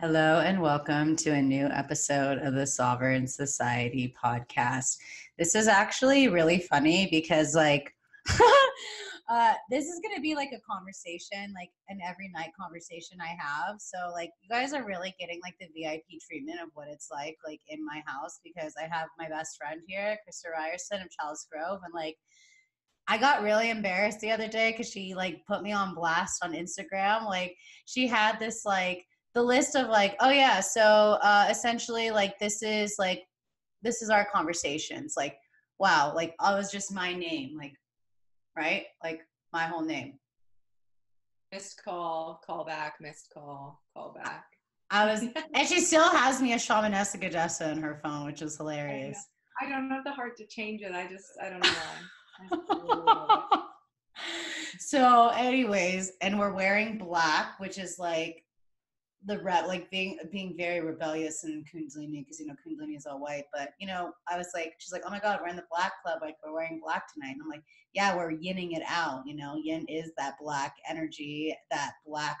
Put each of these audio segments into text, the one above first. Hello and welcome to a new episode of the Sovereign Society Podcast. This is actually really funny because this is going to be like a conversation, like an every night conversation I have. So like you guys are really getting like the VIP treatment of what it's like in my house, because I have my best friend here, Krista Reierson of Chalice Grove. And like, I got really embarrassed the other day because she like put me on blast on Instagram. Like she had this like the list of like, oh yeah, so essentially like, this is our conversations. Like, wow, like I was just my name, like, right? Like my whole name. Missed call, call back, missed call, call back. I was, and she still has me as Shamanesca Gadessa in her phone, which is hilarious. I don't have the heart to change it. I don't know why. So anyways, and we're wearing black, which is like the red, like being very rebellious in Kundalini, because you know Kundalini is all white, but you know I was like, she's like, oh my god, we're in the black club, like we're wearing black tonight. And I'm like, yeah, we're yinning it out, you know. Yin is that black energy, that black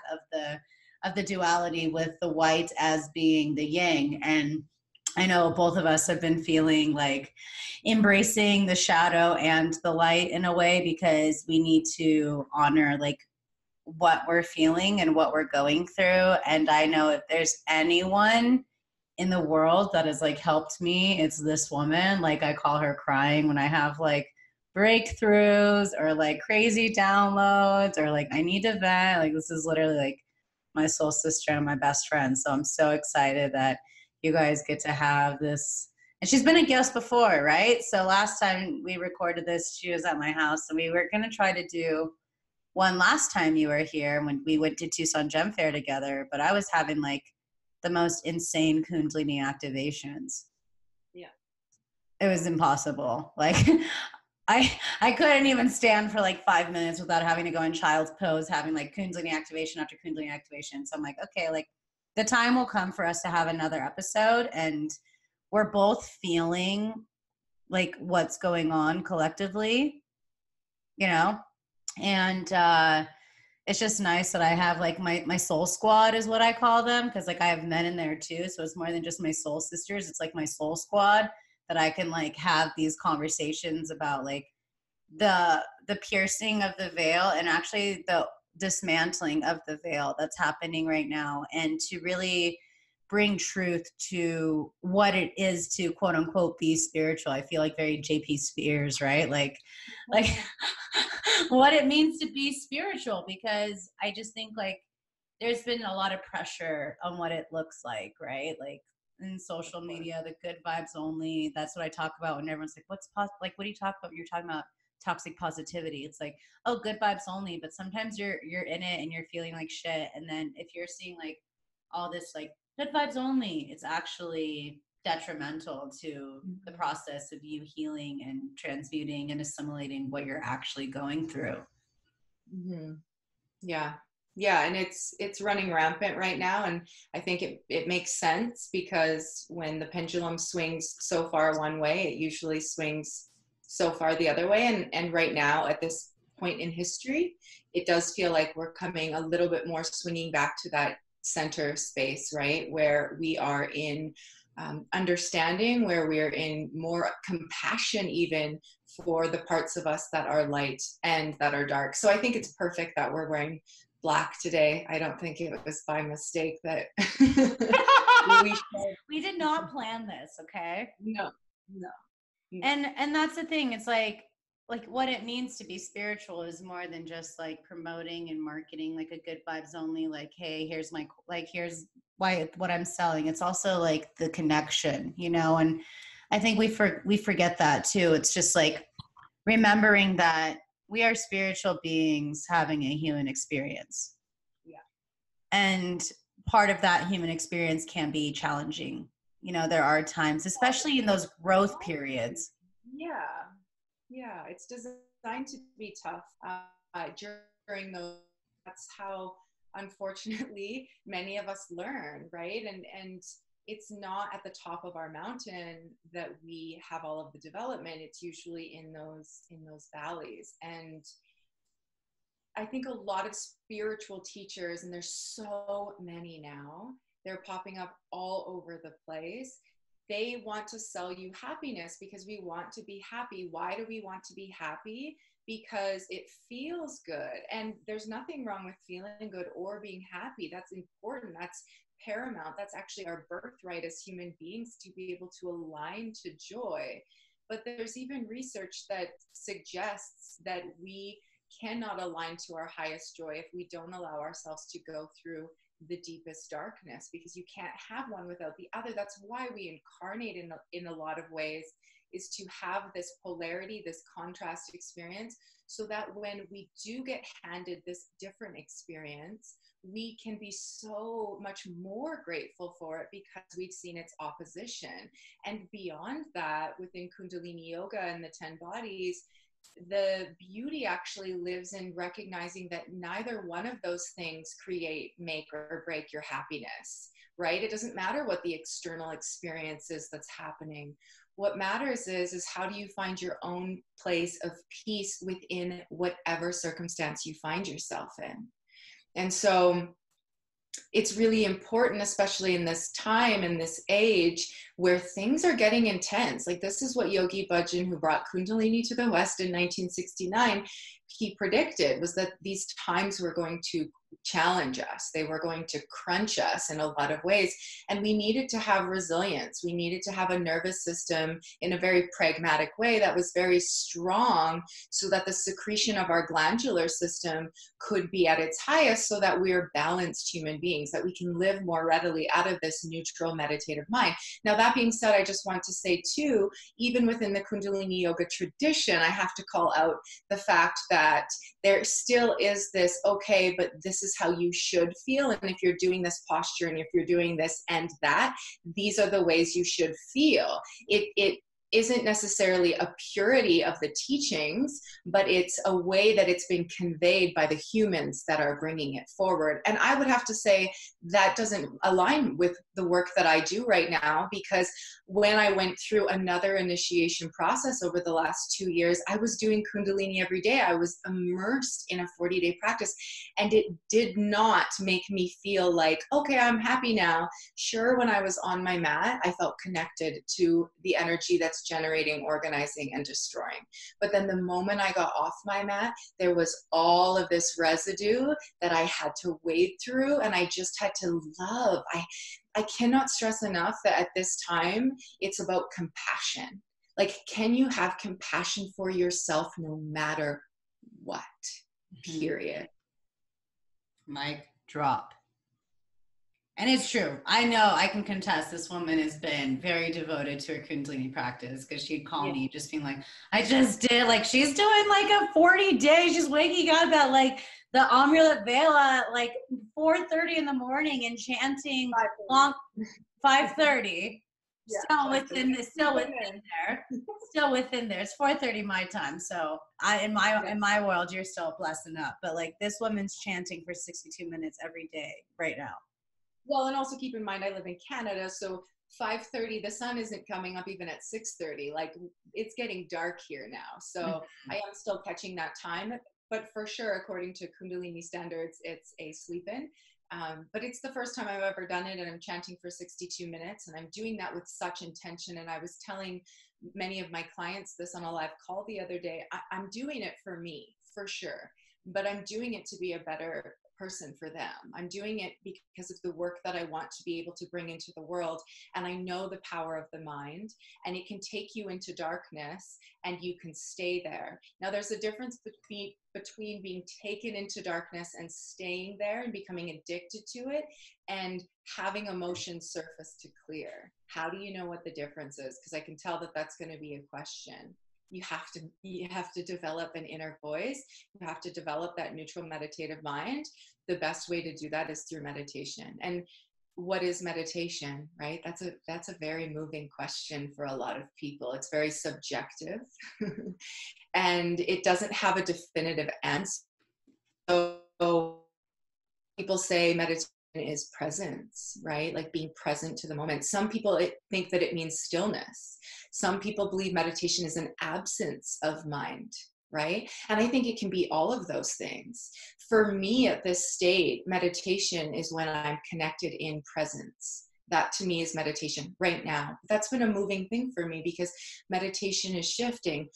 of the duality, with the white as being the yang. And I know both of us have been feeling like embracing the shadow and the light in a way, because we need to honor like what we're feeling and what we're going through. And I know if there's anyone in the world that has like helped me, it's this woman. Like I call her crying when I have like breakthroughs or like crazy downloads or like I need to vent. Like this is literally like my soul sister and my best friend. So I'm so excited that you guys get to have this. And she's been a guest before, right? So last time we recorded this, she was at my house, and we were going to try to do one last time you were here when we went to Tucson Gem Fair together, but I was having like the most insane Kundalini activations. Yeah. It was impossible. Like I couldn't even stand for like 5 minutes without having to go in child's pose, having like Kundalini activation after Kundalini activation. So I'm like, okay, like the time will come for us to have another episode, and we're both feeling like what's going on collectively, you know? And it's just nice that I have like my soul squad is what I call them, because like I have men in there too. So it's more than just my soul sisters. It's like my soul squad that I can like have these conversations about like the piercing of the veil and actually the dismantling of the veil that's happening right now, and to really bring truth to what it is to quote unquote be spiritual. I feel like very JP Spears, right? Like what it means to be spiritual, because I just think like there's been a lot of pressure on what it looks like, right? Like in social media, the good vibes only. That's what I talk about when everyone's like, what's like, what do you talk about? You're talking about toxic positivity. It's like, oh, good vibes only. But sometimes you're in it and you're feeling like shit. And then if you're seeing like all this like good vibes only, it's actually detrimental to the process of you healing and transmuting and assimilating what you're actually going through. Mm-hmm. Yeah. Yeah. And it's running rampant right now. And I think it makes sense, because when the pendulum swings so far one way, it usually swings so far the other way. And right now at this point in history, it does feel like we're coming a little bit more swinging back to that center space, right? Where we are in understanding, where we are in more compassion even for the parts of us that are light and that are dark. So I think it's perfect that we're wearing black today. I don't think it was by mistake that we did not plan this. Okay. No. And that's the thing. It's like what it means to be spiritual is more than just like promoting and marketing like a good vibes only, like, hey, here's my, like, here's why, what I'm selling. It's also like the connection, you know? And I think we forget that too. It's just like remembering that we are spiritual beings having a human experience. Yeah. And part of that human experience can be challenging. You know, there are times, especially in those growth periods. Yeah, it's designed to be tough during those. That's how, unfortunately, many of us learn, right? And it's not at the top of our mountain that we have all of the development. It's usually in those valleys. And I think a lot of spiritual teachers, and there's so many now, They're popping up all over the place. They want to sell you happiness because we want to be happy. Why do we want to be happy? Because it feels good. And there's nothing wrong with feeling good or being happy. That's important. That's paramount. That's actually our birthright as human beings, to be able to align to joy. But there's even research that suggests that we cannot align to our highest joy if we don't allow ourselves to go through the deepest darkness, because you can't have one without the other. That's why we incarnate in a lot of ways, is to have this polarity, this contrast experience, so that when we do get handed this different experience, we can be so much more grateful for it because we've seen its opposition. And beyond that, within Kundalini Yoga and the 10 bodies, the beauty actually lives in recognizing that neither one of those things create, make, or break your happiness, right? It doesn't matter what the external experience is that's happening. What matters is how do you find your own place of peace within whatever circumstance you find yourself in? And so it's really important, especially in this time, in this age, where things are getting intense. Like, this is what Yogi Bhajan, who brought Kundalini to the West in 1969, he predicted, was that these times were going to challenge us. They were going to crunch us in a lot of ways. And we needed to have resilience. We needed to have a nervous system in a very pragmatic way that was very strong, so that the secretion of our glandular system could be at its highest, so that we're balanced human beings, that we can live more readily out of this neutral meditative mind. Now, that being said, I just want to say too, even within the Kundalini Yoga tradition, I have to call out the fact that there still is this, okay, but this is how you should feel, and if you're doing this posture and if you're doing this and that, these are the ways you should feel. It isn't necessarily a purity of the teachings, but it's a way that it's been conveyed by the humans that are bringing it forward. And I would have to say that doesn't align with the work that I do right now, because when I went through another initiation process over the last 2 years, I was doing Kundalini every day. I was immersed in a 40-day practice, and it did not make me feel like, okay, I'm happy now. Sure, when I was on my mat, I felt connected to the energy that's generating, organizing, and destroying. But then the moment I got off my mat, there was all of this residue that I had to wade through, and I just had to love. I cannot stress enough that at this time, it's about compassion. Like, can you have compassion for yourself no matter what? Mm-hmm. Period. Mic drop. And it's true. I know, I can contest, this woman has been very devoted to her Kundalini practice, because she'd call me just being like, I just did, like, she's doing like a 40-day, she's waking up at like the Amulet Vela, like 4:30 in the morning and chanting 5:30. Yeah, still within there. It's 4:30 my time. So in my world, you're still blessed enough. But like, this woman's chanting for 62 minutes every day right now. Well, and also keep in mind, I live in Canada, so 5:30, the sun isn't coming up even at 6:30. Like, it's getting dark here now, so mm-hmm. I am still catching that time. But for sure, according to Kundalini standards, it's a sleep-in. But it's the first time I've ever done it, and I'm chanting for 62 minutes, and I'm doing that with such intention. And I was telling many of my clients this on a live call the other day. I'm doing it for me, for sure, but I'm doing it to be a better person for them. I'm doing it because of the work that I want to be able to bring into the world. And I know the power of the mind, and it can take you into darkness, and you can stay there. Now, there's a difference between being taken into darkness and staying there and becoming addicted to it, and having emotions surface to clear. How do you know what the difference is? Because I can tell that that's going to be a question. You have to develop an inner voice. You have to develop that neutral meditative mind. The best way to do that is through meditation. And what is meditation, right? That's a very moving question for a lot of people. It's very subjective and it doesn't have a definitive answer. So people say meditation is presence, right? Like, being present to the moment. Some people think that it means stillness. Some people believe meditation is an absence of mind, right? And I think it can be all of those things. For me at this state, meditation is when I'm connected in presence. That to me is meditation right now. That's been a moving thing for me because meditation is shifting.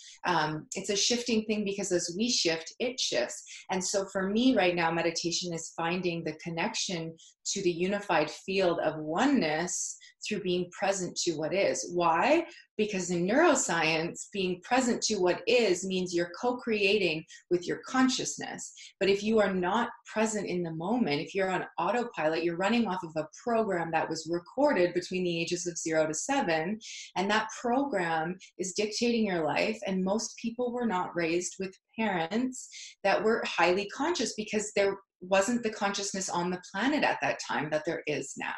It's a shifting thing because as we shift, it shifts. And so for me right now, meditation is finding the connection to the unified field of oneness through being present to what is. Why? Because in neuroscience, being present to what is means you're co-creating with your consciousness. But if you are not present in the moment, if you're on autopilot, you're running off of a program that was recorded between the ages of 0 to 7, and that program is dictating your life. And most people were not raised with parents that were highly conscious because there wasn't the consciousness on the planet at that time that there is now.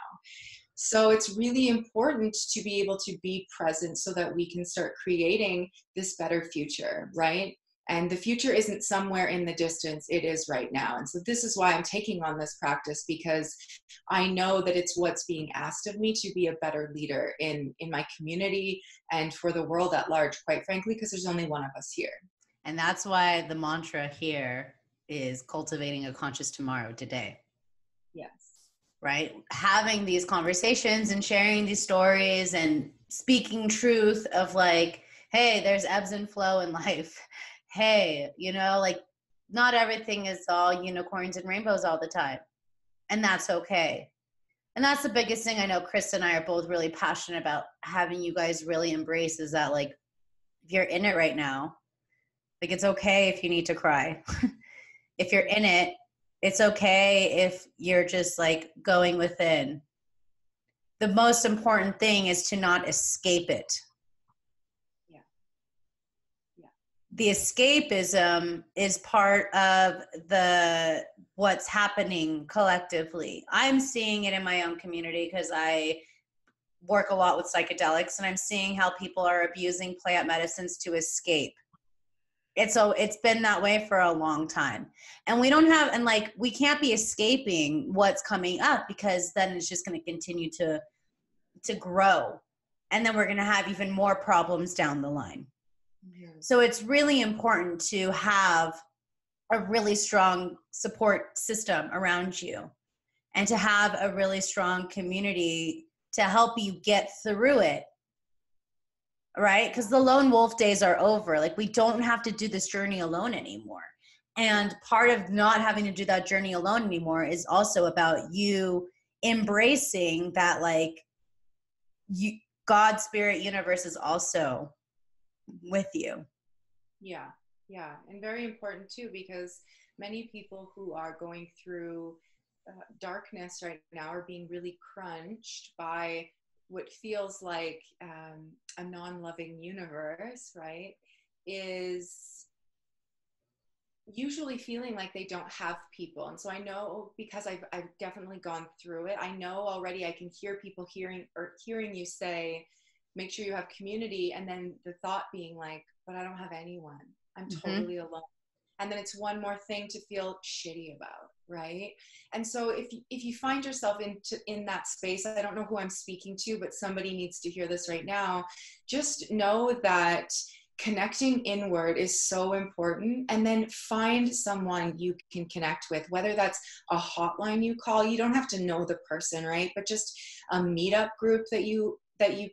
So it's really important to be able to be present so that we can start creating this better future, right? And the future isn't somewhere in the distance, it is right now. And so this is why I'm taking on this practice, because I know that it's what's being asked of me to be a better leader in my community and for the world at large, quite frankly, because there's only one of us here. And that's why the mantra here is cultivating a conscious tomorrow today. Yes. Right? Having these conversations and sharing these stories and speaking truth of like, hey, there's ebbs and flow in life. Hey, you know, like not everything is all unicorns and rainbows all the time. And that's okay. And that's the biggest thing I know Krista and I are both really passionate about having you guys really embrace is that like, if you're in it right now, like it's okay if you need to cry. If you're in it, it's okay if you're just like going within. The most important thing is to not escape it. Yeah. Yeah. The escapism is part of the what's happening collectively. I'm seeing it in my own community because I work a lot with psychedelics, and I'm seeing how people are abusing plant medicines to escape. It's been that way for a long time, and we can't be escaping what's coming up, because then it's just going to continue to grow, and then we're going to have even more problems down the line. Mm-hmm. So it's really important to have a really strong support system around you and to have a really strong community to help you get through it. Right? Because the lone wolf days are over. Like, we don't have to do this journey alone anymore. And part of not having to do that journey alone anymore is also about you embracing that, like, you, God, spirit, universe is also with you. Yeah. Yeah. And very important too, because many people who are going through darkness right now are being really crunched by what feels like a non-loving universe, right, is usually feeling like they don't have people. And so I know, because I've definitely gone through it, I know already. I can hear people hearing you say, make sure you have community. And then the thought being like, but I don't have anyone. I'm totally alone. And then it's one more thing to feel shitty about, right? And so if you find yourself in that space, I don't know who I'm speaking to, but somebody needs to hear this right now. Just know that connecting inward is so important, and then find someone you can connect with, whether that's a hotline you call. You don't have to know the person, right? But just a meetup group that you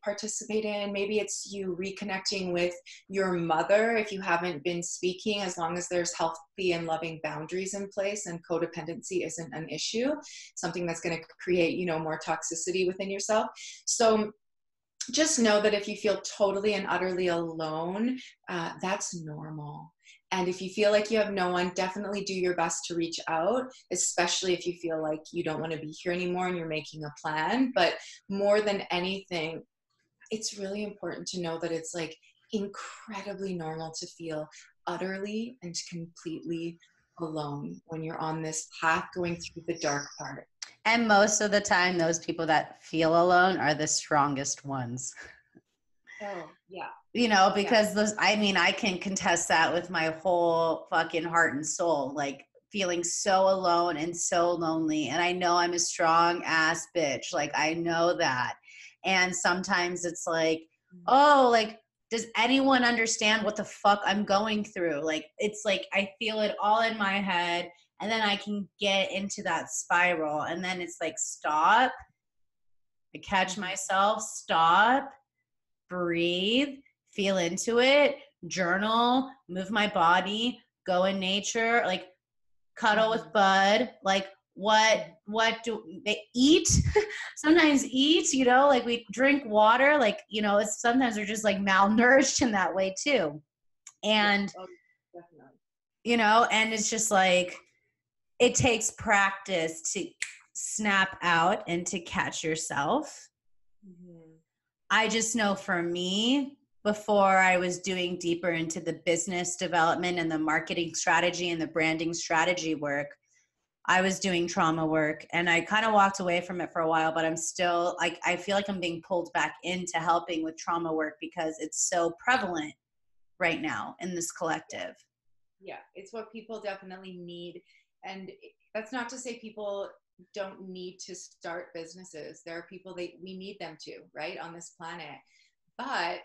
participate in. Maybe it's you reconnecting with your mother if you haven't been speaking, as long as there's healthy and loving boundaries in place and codependency isn't an issue, something that's going to create, more toxicity within yourself. So just know that if you feel totally and utterly alone, that's normal. And if you feel like you have no one, definitely do your best to reach out, especially if you feel like you don't want to be here anymore and you're making a plan. But more than anything, it's really important to know that it's like incredibly normal to feel utterly and completely alone when you're on this path going through the dark part. And most of the time, those people that feel alone are the strongest ones. Oh, yeah. Because those, I can contest that with my whole fucking heart and soul, like feeling so alone and so lonely. And I know I'm a strong ass bitch. Like, I know that. And sometimes it's like, oh, like does anyone understand what the fuck I'm going through? Like, it's like, I feel it all in my head, and then I can get into that spiral. And then it's like, stop. I catch myself, stop, breathe, feel into it, journal, move my body, go in nature, like cuddle with Bud, like what do they eat? Sometimes eat, you know, like we drink water, like, you know, it's sometimes we're just like malnourished in that way too. And, you know, and it's just like, it takes practice to snap out and to catch yourself. Mm-hmm. I just know for me, before I was doing deeper into the business development and the marketing strategy and the branding strategy work, I was doing trauma work, and I kind of walked away from it for a while, but I'm still like, I feel like I'm being pulled back into helping with trauma work because it's so prevalent right now in this collective. Yeah. It's what people definitely need. And that's not to say people don't need to start businesses. There are people that we need them to, right, on this planet, but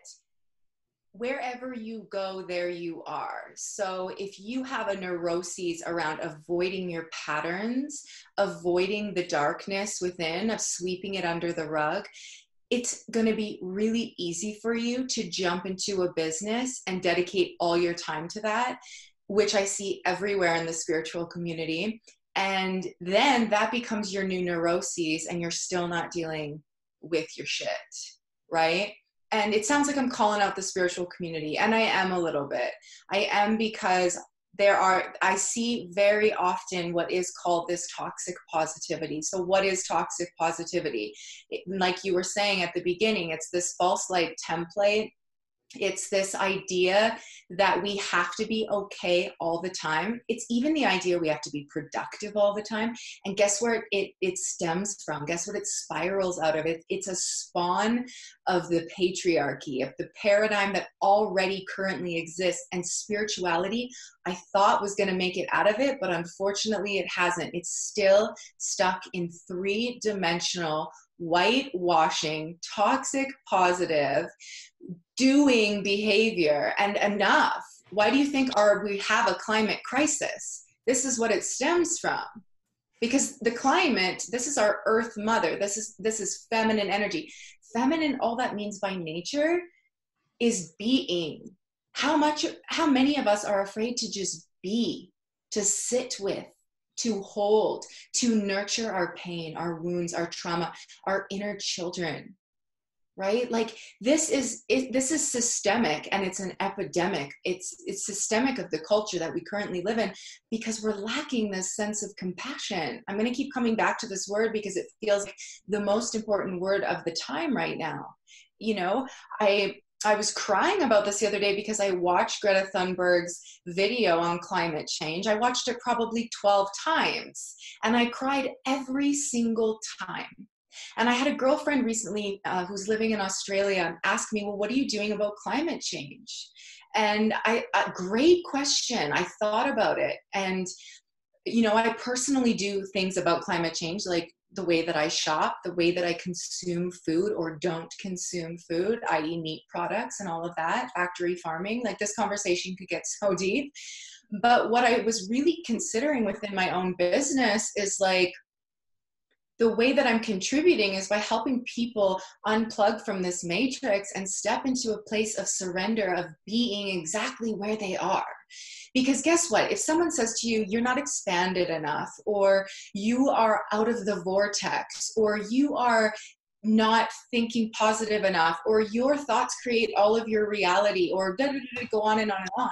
wherever you go, there you are. So if you have a neuroses around avoiding your patterns, avoiding the darkness within, of sweeping it under the rug, it's going to be really easy for you to jump into a business and dedicate all your time to that, which I see everywhere in the spiritual community. And then that becomes your new neuroses, and you're still not dealing with your shit, right? And it sounds like I'm calling out the spiritual community, and I am a little bit. I am, because I see very often what is called this toxic positivity. So what is toxic positivity? It, like you were saying at the beginning, it's this false light template. It's this idea that we have to be okay all the time. It's even the idea we have to be productive all the time. And guess where it stems from? Guess what it spirals out of? It's a spawn of the patriarchy, of the paradigm that already currently exists. And spirituality, I thought, was going to make it out of it, but unfortunately it hasn't. It's still stuck in three-dimensional whitewashing, toxic positive doing behavior. And enough. Why do you think we have a climate crisis? This is what it stems from. Because the climate, this is our earth mother. This is feminine energy. Feminine, all that means by nature is being. How many of us are afraid to just be, to sit with, to hold, to nurture our pain, our wounds, our trauma, our inner children, right? Like this is systemic, and it's an epidemic. It's systemic of the culture that we currently live in, because we're lacking this sense of compassion. I'm going to keep coming back to this word because it feels like the most important word of the time right now. You know, I was crying about this the other day because I watched Greta Thunberg's video on climate change. I watched it probably 12 times, and I cried every single time. And I had a girlfriend recently who's living in Australia ask me, well, what are you doing about climate change? And a great question. I thought about it. And, you know, I personally do things about climate change, like the way that I shop, the way that I consume food or don't consume food, i.e. meat products and all of that, factory farming. Like, this conversation could get so deep. But what I was really considering within my own business is, like, the way that I'm contributing is by helping people unplug from this matrix and step into a place of surrender, of being exactly where they are. Because guess what? If someone says to you, you're not expanded enough, or you are out of the vortex, or you are not thinking positive enough, or your thoughts create all of your reality, or da, da, da, da, go on and on and on.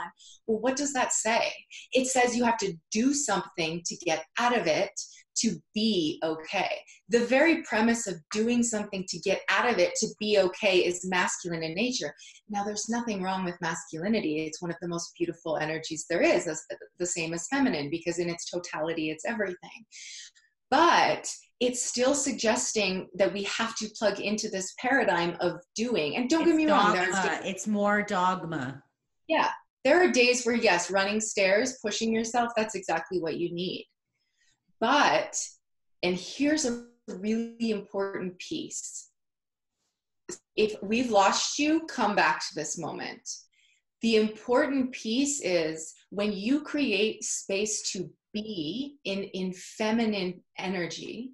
Well, what does that say? It says you have to do something to get out of it, to be okay. The very premise of doing something to get out of it, to be okay, is masculine in nature. Now, there's nothing wrong with masculinity. It's one of the most beautiful energies there is, the same as feminine, because in its totality, it's everything. But it's still suggesting that we have to plug into this paradigm of doing. And don't get me wrong, it's more dogma. Yeah. There are days where, yes, running stairs, pushing yourself, that's exactly what you need. But, and here's a really important piece, if we've lost you, come back to this moment. The important piece is when you create space to be in feminine energy,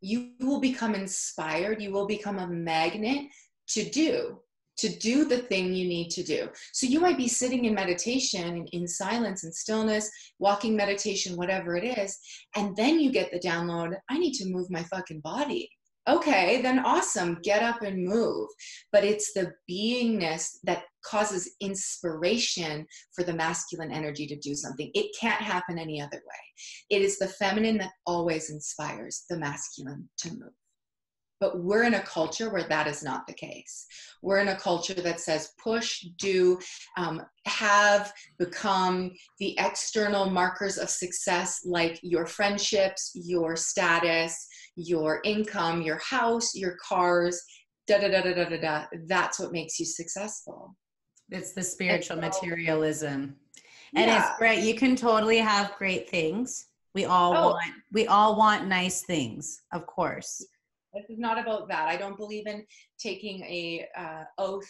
you will become inspired. You will become a magnet to do the thing you need to do. So you might be sitting in meditation, in silence and stillness, walking meditation, whatever it is, and then you get the download, I need to move my fucking body. Okay, then awesome, get up and move. But it's the beingness that causes inspiration for the masculine energy to do something. It can't happen any other way. It is the feminine that always inspires the masculine to move. But we're in a culture where that is not the case. We're in a culture that says push, do, have, become the external markers of success, like your friendships, your status, your income, your house, your cars, da-da-da-da-da-da-da. That's what makes you successful. It's the spiritual materialism. And yeah. It's great. You can totally have great things. We all want nice things, of course. This is not about that. I don't believe in taking a oath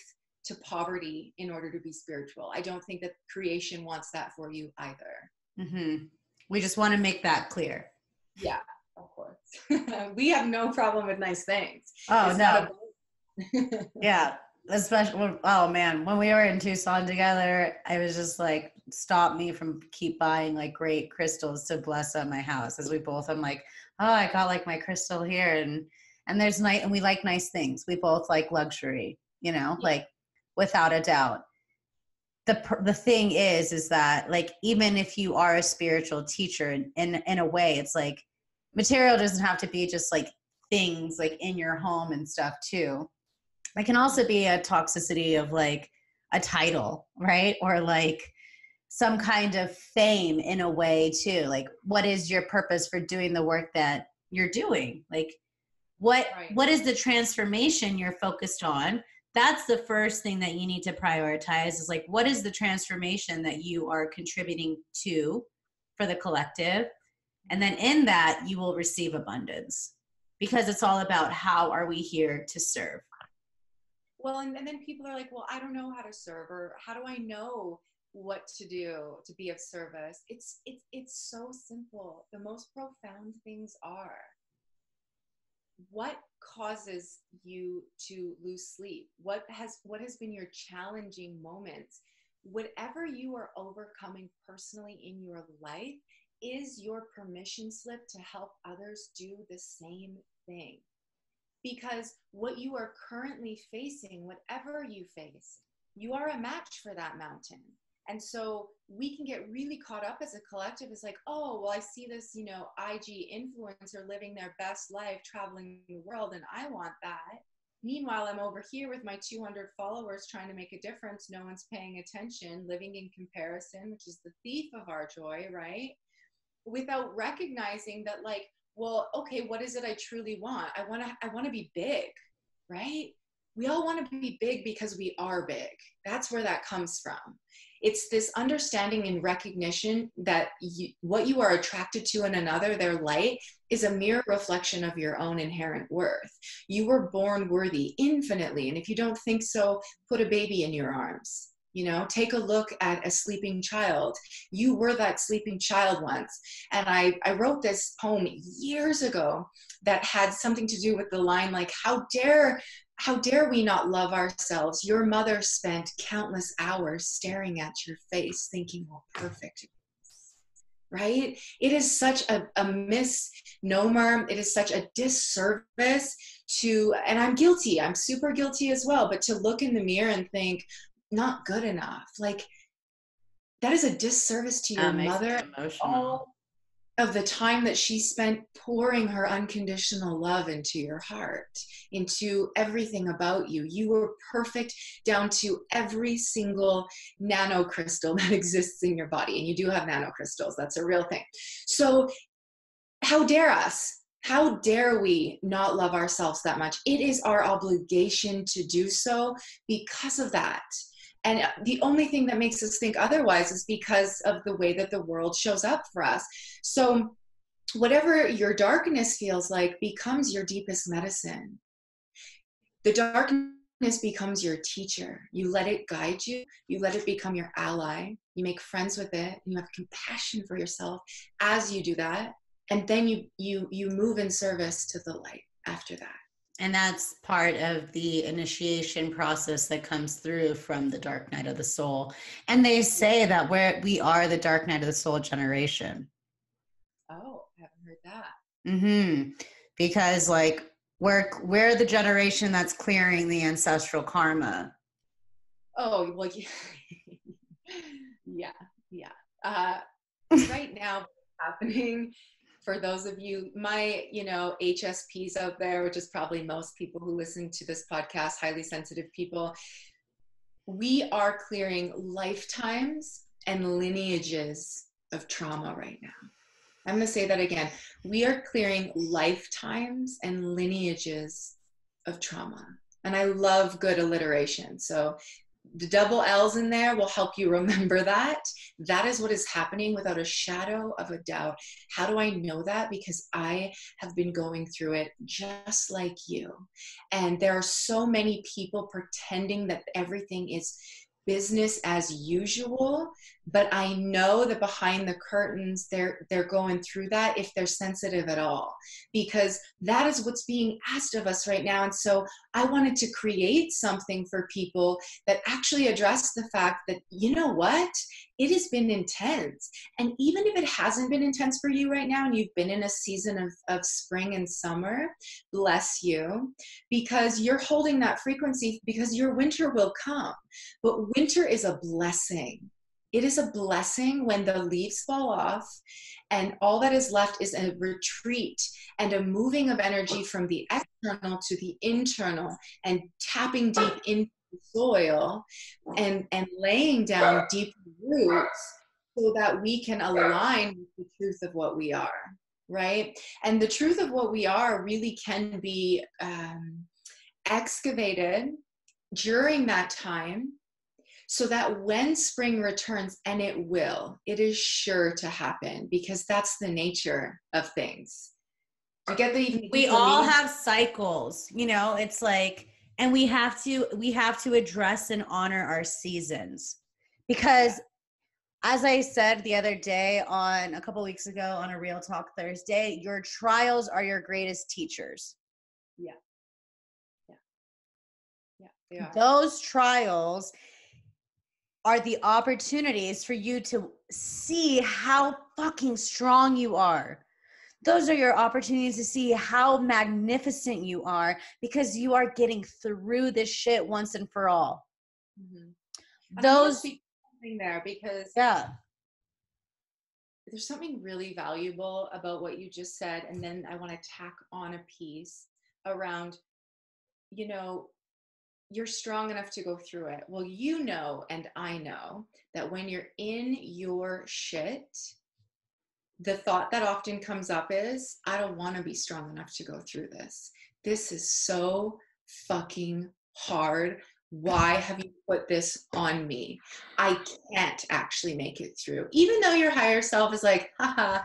to poverty in order to be spiritual. I don't think that creation wants that for you either. Mm-hmm. We just want to make that clear. Yeah, of course. We have no problem with nice things. Oh, it's no. Yeah, especially, oh man, when we were in Tucson together, I was just like, stop me from keep buying like great crystals to bless up my house. As we both, I'm like, oh, I got like my crystal here and there's nice, and we like nice things. We both like luxury, you know, like without a doubt. The thing is that like, even if you are a spiritual teacher in a way, it's like material doesn't have to be just like things like in your home and stuff too. It can also be a toxicity of like a title, right? Or like some kind of fame in a way too. Like, what is your purpose for doing the work that you're doing? Like, what is the transformation you're focused on? That's the first thing that you need to prioritize is like, what is the transformation that you are contributing to for the collective? And then in that you will receive abundance, because it's all about how are we here to serve? Well, and then people are like, well, I don't know how to serve, or how do I know what to do to be of service? It's so simple. The most profound things are, what causes you to lose sleep? What has been your challenging moments? Whatever you are overcoming personally in your life is your permission slip to help others do the same thing. Because what you are currently facing, whatever you face, you are a match for that mountain. And so we can get really caught up as a collective. It's like, oh, well, I see this, you know, IG influencer living their best life, traveling the world, and I want that. Meanwhile, I'm over here with my 200 followers trying to make a difference. No one's paying attention, living in comparison, which is the thief of our joy, right? Without recognizing that, like, well, okay, what is it I truly want? I want to be big, right? We all want to be big because we are big. That's where that comes from. It's this understanding and recognition that what you are attracted to in another, their light, is a mere reflection of your own inherent worth. You were born worthy infinitely. And if you don't think so, put a baby in your arms. You know, take a look at a sleeping child. You were that sleeping child once. And I wrote this poem years ago that had something to do with the line, like, how dare we not love ourselves? Your mother spent countless hours staring at your face thinking, well, perfect. Right? It is such a misnomer. It is such a disservice to, and I'm guilty. I'm super guilty as well. But to look in the mirror and think, not good enough. Like, that is a disservice to your mother. All of the time that she spent pouring her unconditional love into your heart, into everything about you. You were perfect down to every single nanocrystal that exists in your body. And you do have nanocrystals. That's a real thing. So how dare us? How dare we not love ourselves that much? It is our obligation to do so because of that. And the only thing that makes us think otherwise is because of the way that the world shows up for us. So whatever your darkness feels like becomes your deepest medicine. The darkness becomes your teacher. You let it guide you. You let it become your ally. You make friends with it. You have compassion for yourself as you do that. And then you move in service to the light after that. And that's part of the initiation process that comes through from the dark night of the soul. And they say that we are the dark night of the soul generation. Oh, I haven't heard that. Mm-hmm. Because like we're the generation that's clearing the ancestral karma. Oh, well, yeah. Yeah. Right now, happening for those of you, my, HSPs out there, which is probably most people who listen to this podcast, highly sensitive people, we are clearing lifetimes and lineages of trauma right now. I'm going to say that again. We are clearing lifetimes and lineages of trauma. And I love good alliteration. So the double L's in there will help you remember that. That is what is happening without a shadow of a doubt. How do I know that? Because I have been going through it just like you. And there are so many people pretending that everything is business as usual, but I know that behind the curtains, they're going through that if they're sensitive at all, because that is what's being asked of us right now. And so I wanted to create something for people that actually addressed the fact that, you know what, it has been intense. And even if it hasn't been intense for you right now, and you've been in a season of spring and summer, bless you, because you're holding that frequency because your winter will come. But winter is a blessing. It is a blessing when the leaves fall off and all that is left is a retreat and a moving of energy from the external to the internal and tapping deep into the soil and laying down deep roots so that we can align with the truth of what we are, right? And the truth of what we are really can be excavated during that time, so that when spring returns, and it will, it is sure to happen because that's the nature of things. We all have cycles, it's like, and we have to address and honor our seasons, because as I said the other day on a couple of weeks ago on a Real Talk Thursday, your trials are your greatest teachers. Yeah. Those trials are the opportunities for you to see how fucking strong you are. Those are your opportunities to see how magnificent you are, because you are getting through this shit once and for all. Mm-hmm. Those something there, because there's something really valuable about what you just said, and then I want to tack on a piece around, you're strong enough to go through it. Well, and I know that when you're in your shit, the thought that often comes up is, I don't want to be strong enough to go through this. This is so fucking hard. Why have you put this on me? I can't actually make it through. Even though your higher self is like, haha,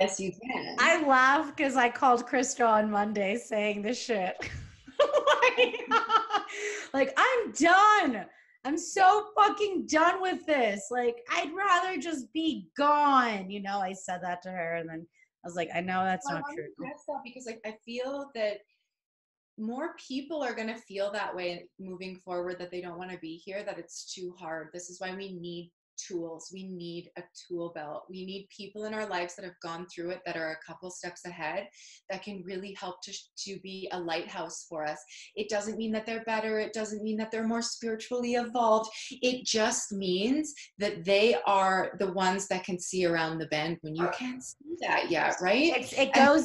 yes, you can. I laugh because I called Krista on Monday saying this shit. Like, I'm done. I'm so fucking done with this. Like, I'd rather just be gone. I said that to her, and then I was like, I know that's not true. Because I feel that more people are going to feel that way moving forward, that they don't want to be here, that it's too hard. This is why we need tools. We need a tool belt. We need people in our lives that have gone through it, that are a couple steps ahead, that can really help to be a lighthouse for us. It doesn't mean that they're better. It doesn't mean that they're more spiritually evolved. It just means that they are the ones that can see around the bend when you can't see that yet, right? It goes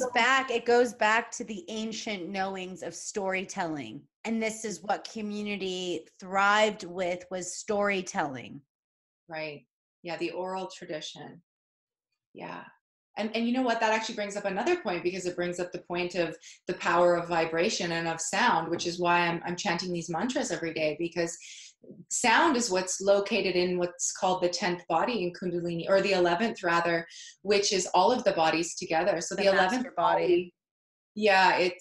back to the ancient knowings of storytelling. And this is what community thrived with, was storytelling. Right. Yeah. The oral tradition. Yeah. And you know what, that actually brings up another point, because it brings up the point of the power of vibration and of sound, which is why I'm chanting these mantras every day, because sound is what's located in what's called the 10th body in Kundalini, or the 11th rather, which is all of the bodies together. So the 11th body Yeah, it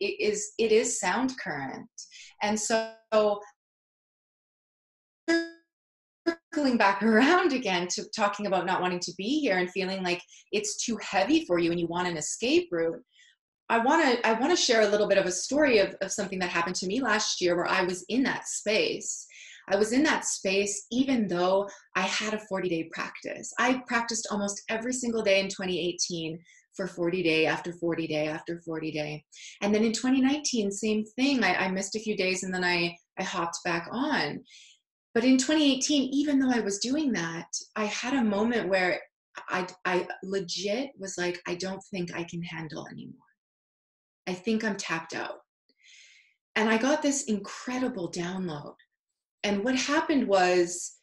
is sound current. And so circling back around again to talking about not wanting to be here and feeling like it's too heavy for you and you want an escape route, I want to share a little bit of a story of something that happened to me last year where I was in that space. I was in that space even though I had a 40-day practice. I practiced almost every single day in 2018 for 40 day after 40 day after 40 day. And then in 2019, same thing. I missed a few days and then I hopped back on. But in 2018, even though I was doing that, I had a moment where I legit was like, I don't think I can handle anymore. I think I'm tapped out. And I got this incredible download. And what happened was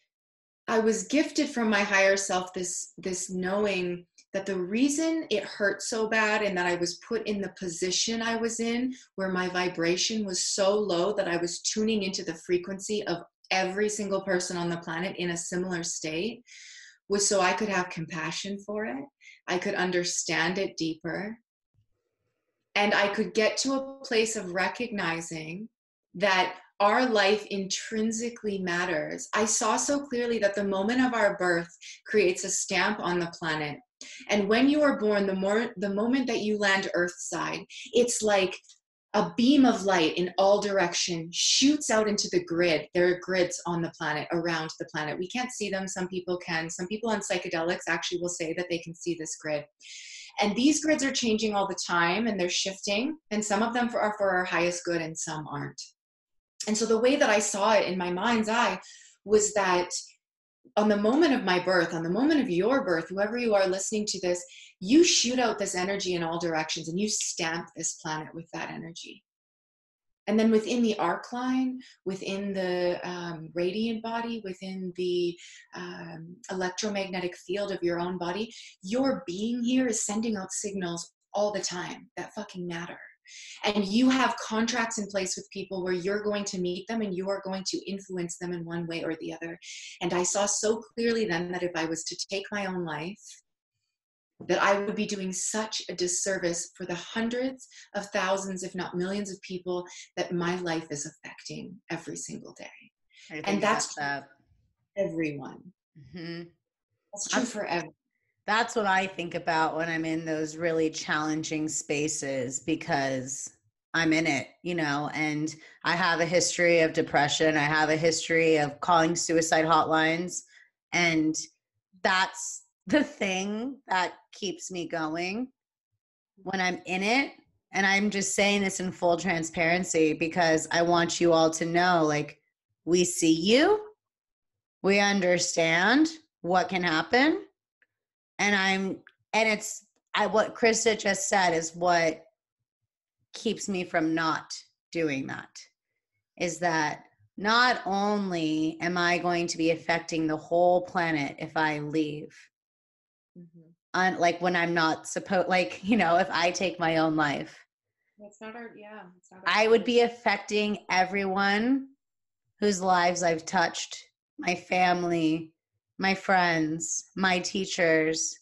I was gifted from my higher self this knowing that the reason it hurt so bad and that I was put in the position I was in, where my vibration was so low that I was tuning into the frequency of every single person on the planet in a similar state, was so I could have compassion for it. I could understand it deeper. And I could get to a place of recognizing that our life intrinsically matters. I saw so clearly that the moment of our birth creates a stamp on the planet. And when you are born, the moment that you land earthside, it's like a beam of light in all directions shoots out into the grid. There are grids on the planet, around the planet. We can't see them. Some people can. Some people on psychedelics actually will say that they can see this grid. And these grids are changing all the time and they're shifting. And some of them are for our highest good and some aren't. And so the way that I saw it in my mind's eye was that on the moment of my birth, on the moment of your birth, whoever you are listening to this, you shoot out this energy in all directions and you stamp this planet with that energy. And then within the arc line, within the radiant body, within the electromagnetic field of your own body, your being here is sending out signals all the time that fucking matter. And you have contracts in place with people where you're going to meet them and you are going to influence them in one way or the other. And I saw so clearly then that if I was to take my own life, that I would be doing such a disservice for the hundreds of thousands, if not millions of people that my life is affecting every single day. And that's that. Everyone. Mm-hmm. That's true for everyone. That's what I think about when I'm in those really challenging spaces, because I'm in it, you know, and I have a history of depression. I have a history of calling suicide hotlines. And that's the thing that keeps me going when I'm in it. And I'm just saying this in full transparency because I want you all to know, like, we see you, we understand what can happen. What Krista just said is what keeps me from not doing that, is that not only am I going to be affecting the whole planet if I leave, mm-hmm. Like when I'm not supposed, like, you know, if I take my own life, I would be affecting everyone whose lives I've touched, my family, my friends, my teachers.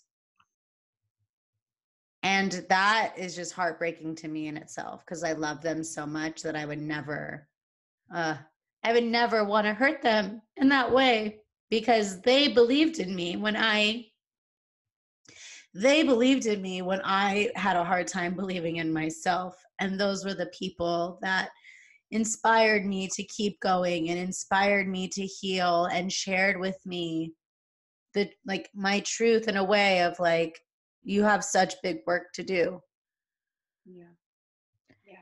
And that is just heartbreaking to me in itself, because I love them so much that I would never want to hurt them in that way, because they believed in me when I had a hard time believing in myself. And those were the people that inspired me to keep going and inspired me to heal and shared with me my truth in a way of like, you have such big work to do. Yeah. Yeah.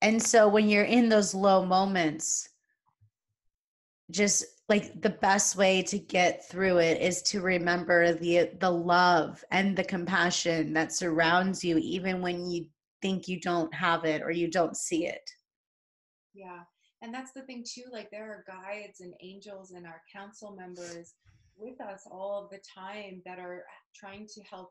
And so when you're in those low moments, just like the best way to get through it is to remember the love and the compassion that surrounds you, even when you think you don't have it or you don't see it. Yeah. And that's the thing too, like there are guides and angels and our council members with us all of the time that are trying to help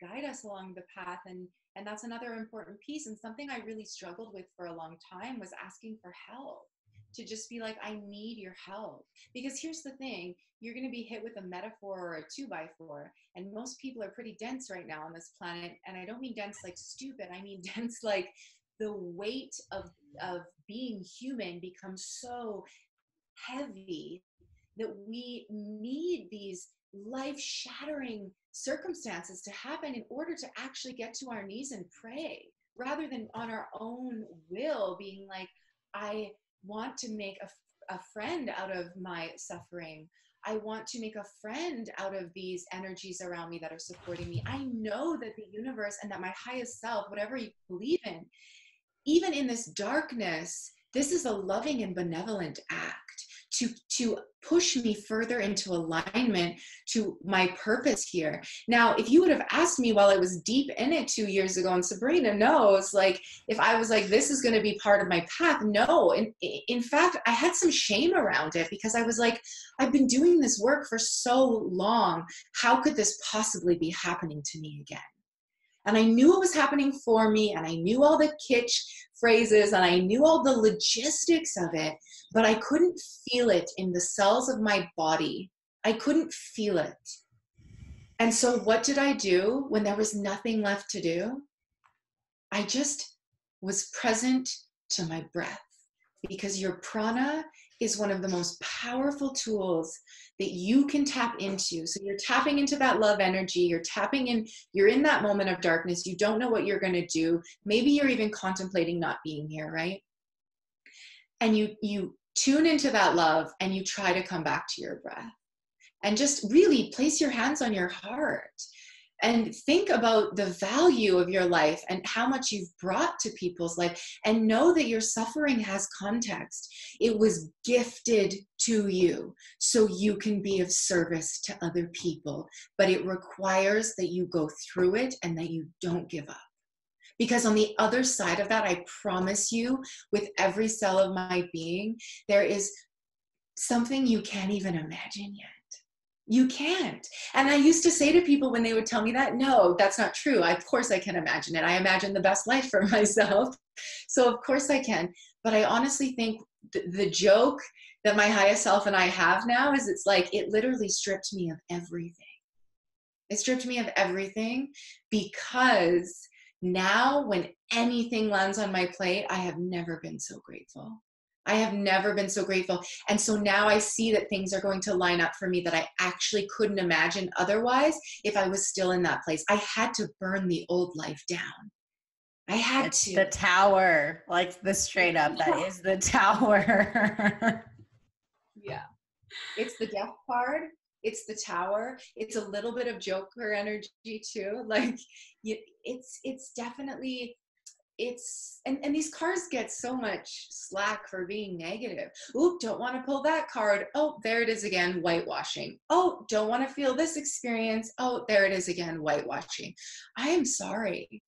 guide us along the path. And that's another important piece. And something I really struggled with for a long time was asking for help, to just be like, I need your help. Because here's the thing, you're going to be hit with a metaphor or a 2x4. And most people are pretty dense right now on this planet. And I don't mean dense like stupid. I mean dense like the weight of being human becomes so heavy that we need these life-shattering circumstances to happen in order to actually get to our knees and pray, rather than on our own will being like, I want to make a friend out of my suffering. I want to make a friend out of these energies around me that are supporting me. I know that the universe and that my highest self, whatever you believe in, even in this darkness, this is a loving and benevolent act to push me further into alignment to my purpose here. Now, if you would have asked me while I was deep in it 2 years ago, and Sabrina knows, like, if I was like, this is going to be part of my path, no. In fact, I had some shame around it because I was like, I've been doing this work for so long. How could this possibly be happening to me again? And I knew it was happening for me, and I knew all the kitsch phrases, and I knew all the logistics of it, but I couldn't feel it in the cells of my body. I couldn't feel it. And so what did I do when there was nothing left to do? I just was present to my breath, because your prana is one of the most powerful tools that you can tap into. So you're tapping into that love energy, you're tapping in, you're in that moment of darkness, you don't know what you're going to do. Maybe you're even contemplating not being here, right? And you tune into that love and you try to come back to your breath. And just really place your hands on your heart and think about the value of your life and how much you've brought to people's life, and know that your suffering has context. It was gifted to you so you can be of service to other people, but it requires that you go through it and that you don't give up. Because on the other side of that, I promise you, with every cell of my being, there is something you can't even imagine yet. You can't. And I used to say to people when they would tell me that, no, that's not true. Of course I can imagine it. I imagine the best life for myself. So of course I can. But I honestly think the joke that my highest self and I have now is, it's like, it literally stripped me of everything. It stripped me of everything, because now when anything lands on my plate, I have never been so grateful. I have never been so grateful. And so now I see that things are going to line up for me that I actually couldn't imagine otherwise if I was still in that place. I had to burn the old life down. I had it's to. The tower, like the straight up, that is the tower. Yeah. It's the death card. It's the tower. It's a little bit of Joker energy too. Like it's definitely... It's, and these cards get so much slack for being negative. Oop, don't want to pull that card. Oh, there it is again, whitewashing. Oh, don't want to feel this experience. Oh, there it is again, whitewashing. I am sorry,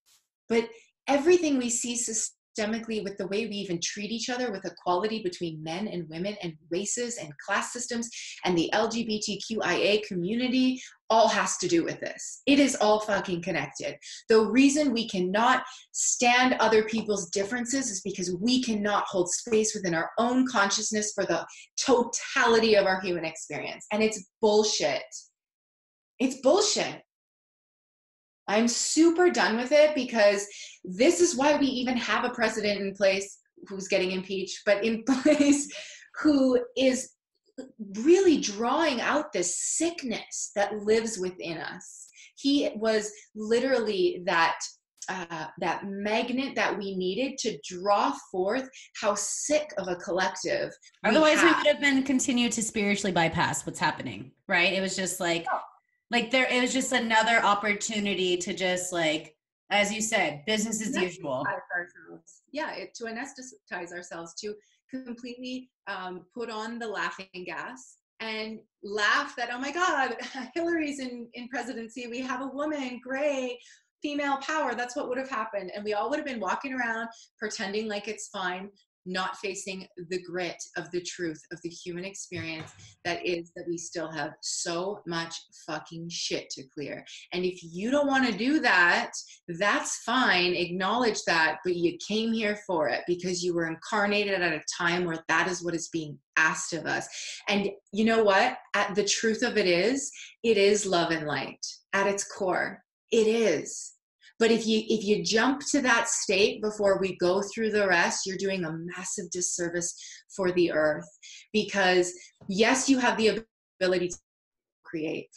but everything we see systemically with the way we even treat each other, with equality between men and women and races and class systems and the LGBTQIA community, all has to do with this. It is all fucking connected. The reason we cannot stand other people's differences is because we cannot hold space within our own consciousness for the totality of our human experience. And it's bullshit. It's bullshit. I'm super done with it, because this is why we even have a president in place who's getting impeached, but in place who is really drawing out this sickness that lives within us. He was literally that magnet that we needed to draw forth how sick of a collective. Otherwise we would have been continued to spiritually bypass what's happening, right? It was just like, oh. Like there, it was just another opportunity to just like, as you said, business as usual. Yeah, to anesthetize ourselves, to completely put on the laughing gas and laugh that, oh my God, Hillary's in presidency. We have a woman, great, female power. That's what would have happened. And we all would have been walking around pretending like it's fine. not facing the grit of the truth of the human experience that is that we still have so much fucking shit to clear. And if you don't want to do that, that's fine. Acknowledge that, but you came here for it because you were incarnated at a time where that is what is being asked of us. And you know what? At the truth of it is love and light at its core. It is. But if you jump to that state before we go through the rest, you're doing a massive disservice for the earth, because yes, you have the ability to create.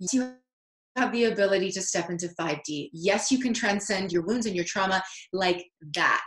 Yes, you have the ability to step into 5D. Yes, you can transcend your wounds and your trauma like that.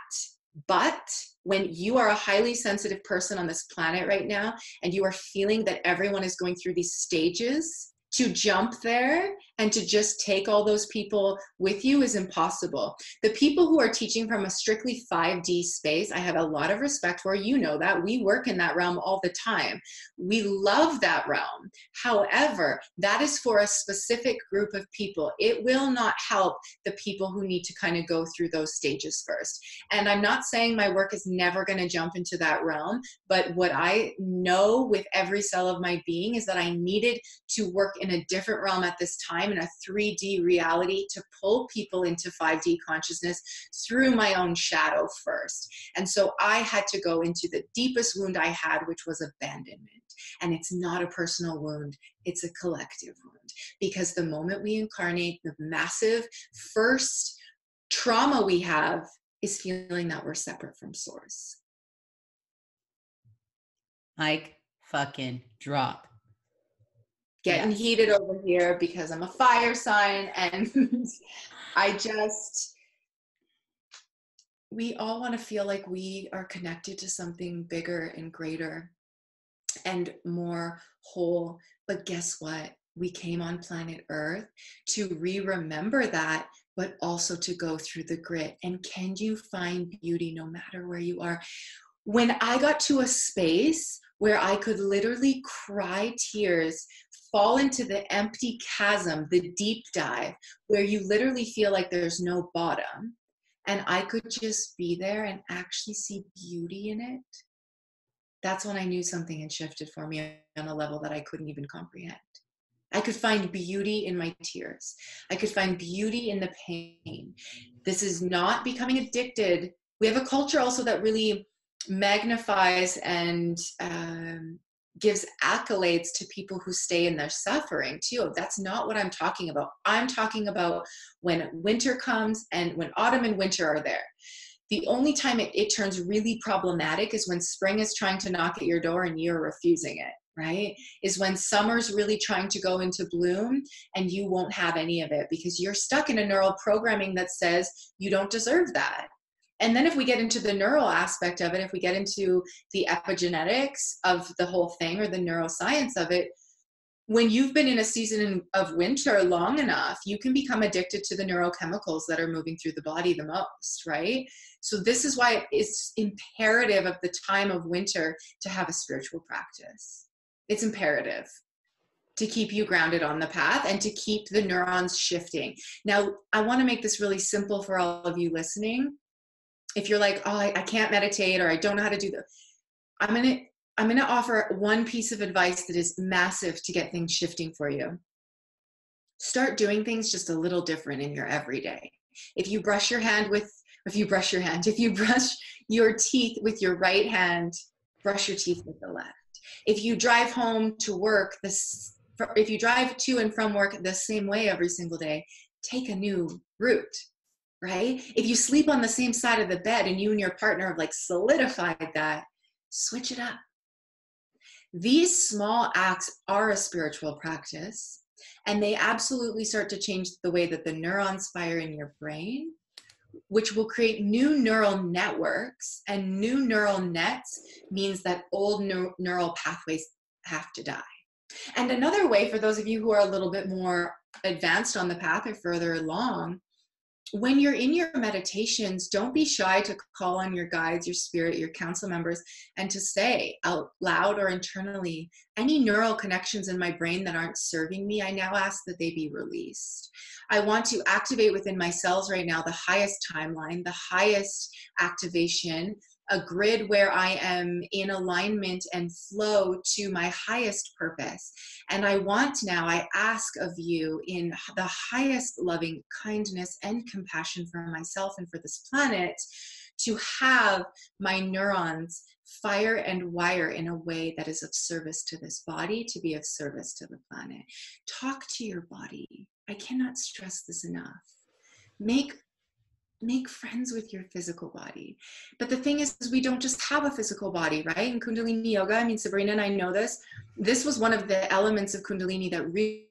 But when you are a highly sensitive person on this planet right now, and you are feeling that everyone is going through these stages, to jump there and to just take all those people with you is impossible. The people who are teaching from a strictly 5D space, I have a lot of respect for. You know that. We work in that realm all the time. We love that realm. However, that is for a specific group of people. It will not help the people who need to kind of go through those stages first. And I'm not saying my work is never going to jump into that realm, but what I know with every cell of my being is that I needed to work in a different realm at this time, in a 3D reality, to pull people into 5D consciousness through my own shadow first. And so I had to go into the deepest wound I had, which was abandonment. And it's not a personal wound, it's a collective wound. Because the moment we incarnate, the massive first trauma we have is feeling that we're separate from source. Like fucking drop. Getting heated over here because I'm a fire sign, and we all want to feel like we are connected to something bigger and greater and more whole. But guess what? We came on planet Earth to re-remember that, but also to go through the grit. And can you find beauty no matter where you are? When I got to a space where I could literally cry tears, fall into the empty chasm, the deep dive, where you literally feel like there's no bottom, and I could just be there and actually see beauty in it, that's when I knew something had shifted for me on a level that I couldn't even comprehend. I could find beauty in my tears. I could find beauty in the pain. This is not becoming addicted. We have a culture also that really magnifies and gives accolades to people who stay in their suffering too. That's not what I'm talking about. I'm talking about when winter comes and when autumn and winter are there. The only time it turns really problematic is when spring is trying to knock at your door and you're refusing it, right? Is when summer's really trying to go into bloom and you won't have any of it because you're stuck in a neural programming that says you don't deserve that. And then if we get into the neural aspect of it, if we get into the epigenetics of the whole thing or the neuroscience of it, when you've been in a season of winter long enough, you can become addicted to the neurochemicals that are moving through the body the most, right? So this is why it's imperative of the time of winter to have a spiritual practice. It's imperative to keep you grounded on the path and to keep the neurons shifting. Now, I want to make this really simple for all of you listening. If you're like, oh, I can't meditate, or I don't know how to do that, I'm gonna offer one piece of advice that is massive to get things shifting for you. Start doing things just a little different in your everyday. If you brush your teeth with your right hand, brush your teeth with the left. If you drive to and from work the same way every single day, take a new route. Right? If you sleep on the same side of the bed and you and your partner have like solidified that, switch it up. These small acts are a spiritual practice, and they absolutely start to change the way that the neurons fire in your brain, which will create new neural networks, and new neural nets means that old neural pathways have to die. And another way for those of you who are a little bit more advanced on the path or further along, when you're in your meditations, don't be shy to call on your guides, your spirit, your council members, and to say out loud or internally, any neural connections in my brain that aren't serving me, I now ask that they be released. I want to activate within my cells right now the highest timeline, the highest activation a grid where I am in alignment and flow to my highest purpose. And I want now, I ask of you in the highest loving kindness and compassion for myself and for this planet, to have my neurons fire and wire in a way that is of service to this body, to be of service to the planet. Talk to your body. I cannot stress this enough. Make friends with your physical body. But the thing is we don't just have a physical body, right? In Kundalini Yoga, I mean, Sabrina and I know this. This was one of the elements of Kundalini that really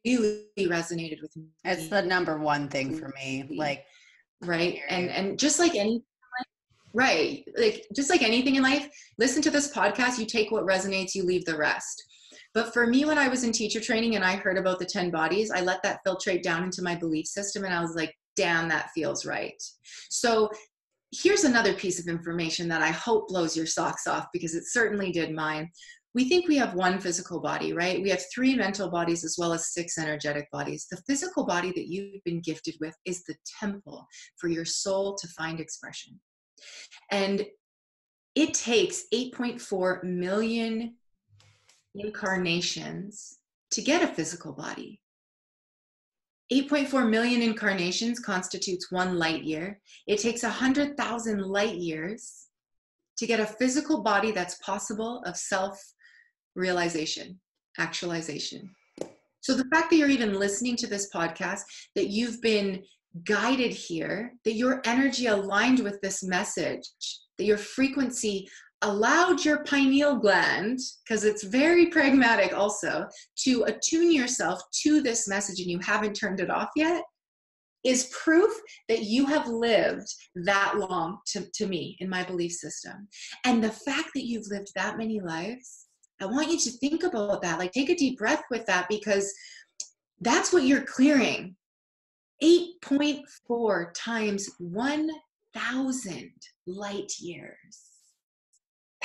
resonated with me. It's the number one thing for me. Like, right. And just like any, right. Like, just like anything in life, listen to this podcast, you take what resonates, you leave the rest. But for me, when I was in teacher training and I heard about the 10 bodies, I let that filtrate down into my belief system. And I was like, damn, that feels right. So here's another piece of information that I hope blows your socks off, because it certainly did mine. We think we have one physical body, right? We have 3 mental bodies as well as 6 energetic bodies. The physical body that you've been gifted with is the temple for your soul to find expression. And it takes 8.4 million incarnations to get a physical body. 8.4 million incarnations constitutes 1 light year. It takes 100,000 light years to get a physical body that's possible of self-realization, actualization. So the fact that you're even listening to this podcast, that you've been guided here, that your energy aligned with this message, that your frequency allowed your pineal gland, because it's very pragmatic also, to attune yourself to this message and you haven't turned it off yet, is proof that you have lived that long to me in my belief system. And the fact that you've lived that many lives, I want you to think about that. Like, take a deep breath with that, because that's what you're clearing. 8.4 times 1,000 light years.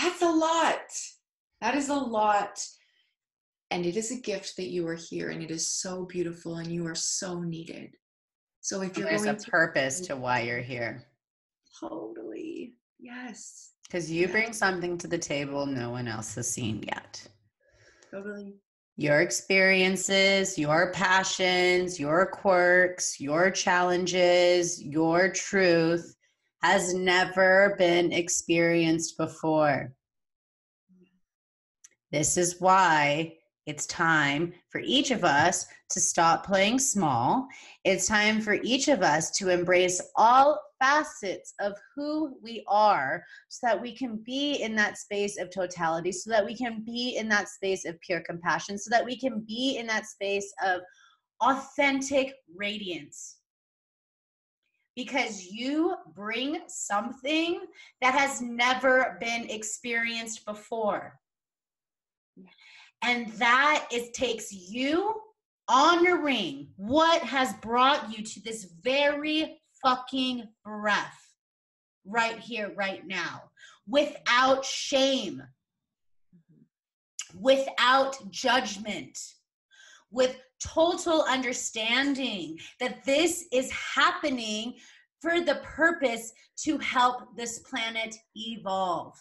That's a lot. That is a lot. And it is a gift that you are here, and it is so beautiful, and you are so needed. So if you're there's a purpose to why you're here. Totally. Yes. Because you bring something to the table no one else has seen yet. Totally. Your experiences, your passions, your quirks, your challenges, your truth has never been experienced before. This is why it's time for each of us to stop playing small. It's time for each of us to embrace all facets of who we are, so that we can be in that space of totality, so that we can be in that space of pure compassion, so that we can be in that space of authentic radiance. Because you bring something that has never been experienced before. And that it takes you honoring what has brought you to this very fucking breath right here, right now, without shame, without judgment, with total understanding that this is happening for the purpose to help this planet evolve.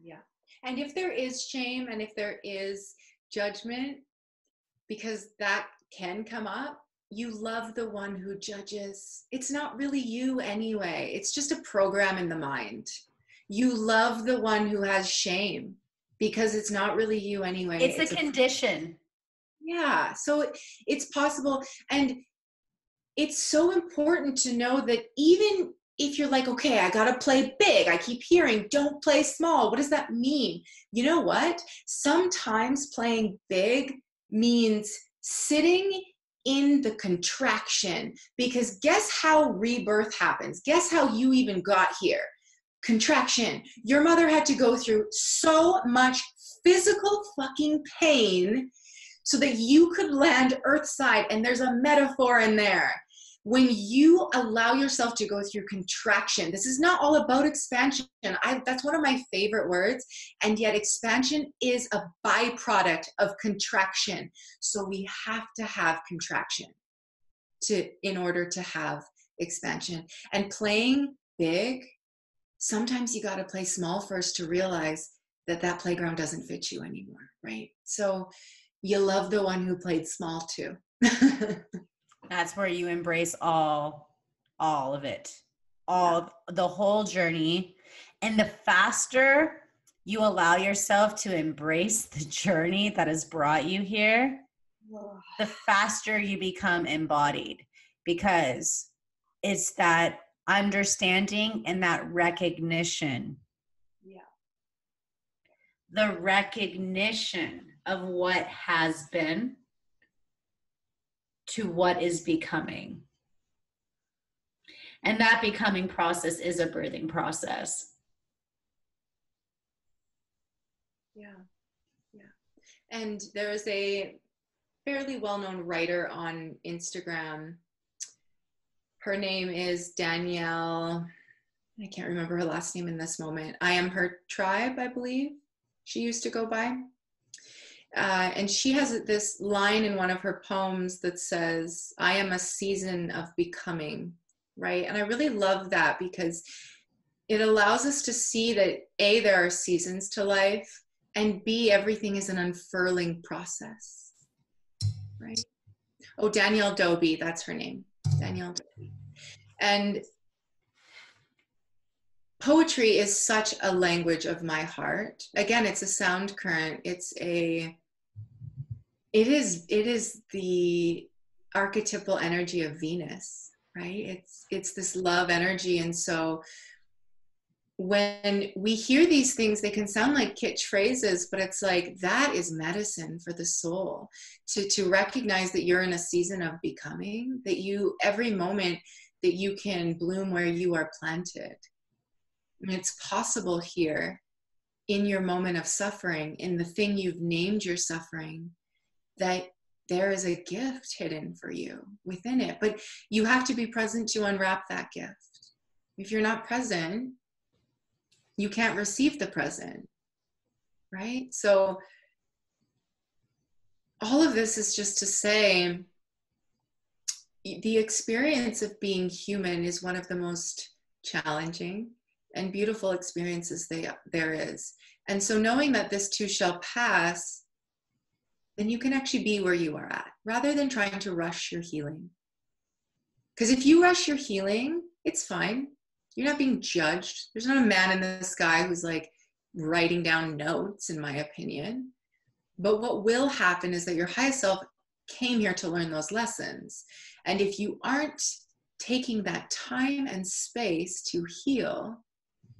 Yeah. And if there is shame and if there is judgment, because that can come up, you love the one who judges. It's not really you anyway. It's just a program in the mind. You love the one who has shame because it's not really you anyway. It's a condition. Yeah, so it's possible. And it's so important to know that even if you're like, okay, I gotta play big, I keep hearing, don't play small. What does that mean? You know what? Sometimes playing big means sitting in the contraction, because guess how rebirth happens? Guess how you even got here? Contraction. Your mother had to go through so much physical fucking pain so that you could land earthside. And there's a metaphor in there. When you allow yourself to go through contraction, this is not all about expansion. That's one of my favorite words. And yet expansion is a byproduct of contraction. So we have to have contraction in order to have expansion. And playing big sometimes you got to play small first to realize that that playground doesn't fit you anymore, right? So you love the one who played small too. That's where you embrace all of it, all the whole journey. And the faster you allow yourself to embrace the journey that has brought you here, the faster you become embodied, because it's that understanding and that recognition. Yeah. The recognition of what has been to what is becoming. And that becoming process is a birthing process. Yeah. Yeah. And there is a fairly well-known writer on Instagram. Her name is Danielle. I can't remember her last name in this moment. I Am Her Tribe, I believe she used to go by. And she has this line in one of her poems that says, I am a season of becoming, right? And I really love that because it allows us to see that A, there are seasons to life, and B, everything is an unfurling process, right? Oh, Danielle Dobie, that's her name. Danielle Dobie. And poetry is such a language of my heart. Again, it's a sound current. It is the archetypal energy of Venus, right? It's this love energy. And so when we hear these things, they can sound like kitsch phrases, but it's like, that is medicine for the soul, to recognize that you're in a season of becoming, that you, every moment that you can bloom where you are planted. And it's possible here in your moment of suffering, in the thing you've named your suffering, that there is a gift hidden for you within it, but you have to be present to unwrap that gift. If you're not present, you can't receive the present, right? So all of this is just to say, the experience of being human is one of the most challenging and beautiful experiences there is. And so knowing that this too shall pass, then you can actually be where you are at, rather than trying to rush your healing. Because if you rush your healing, it's fine. You're not being judged. There's not a man in the sky who's like writing down notes, in my opinion. But what will happen is that your highest self came here to learn those lessons. And if you aren't taking that time and space to heal,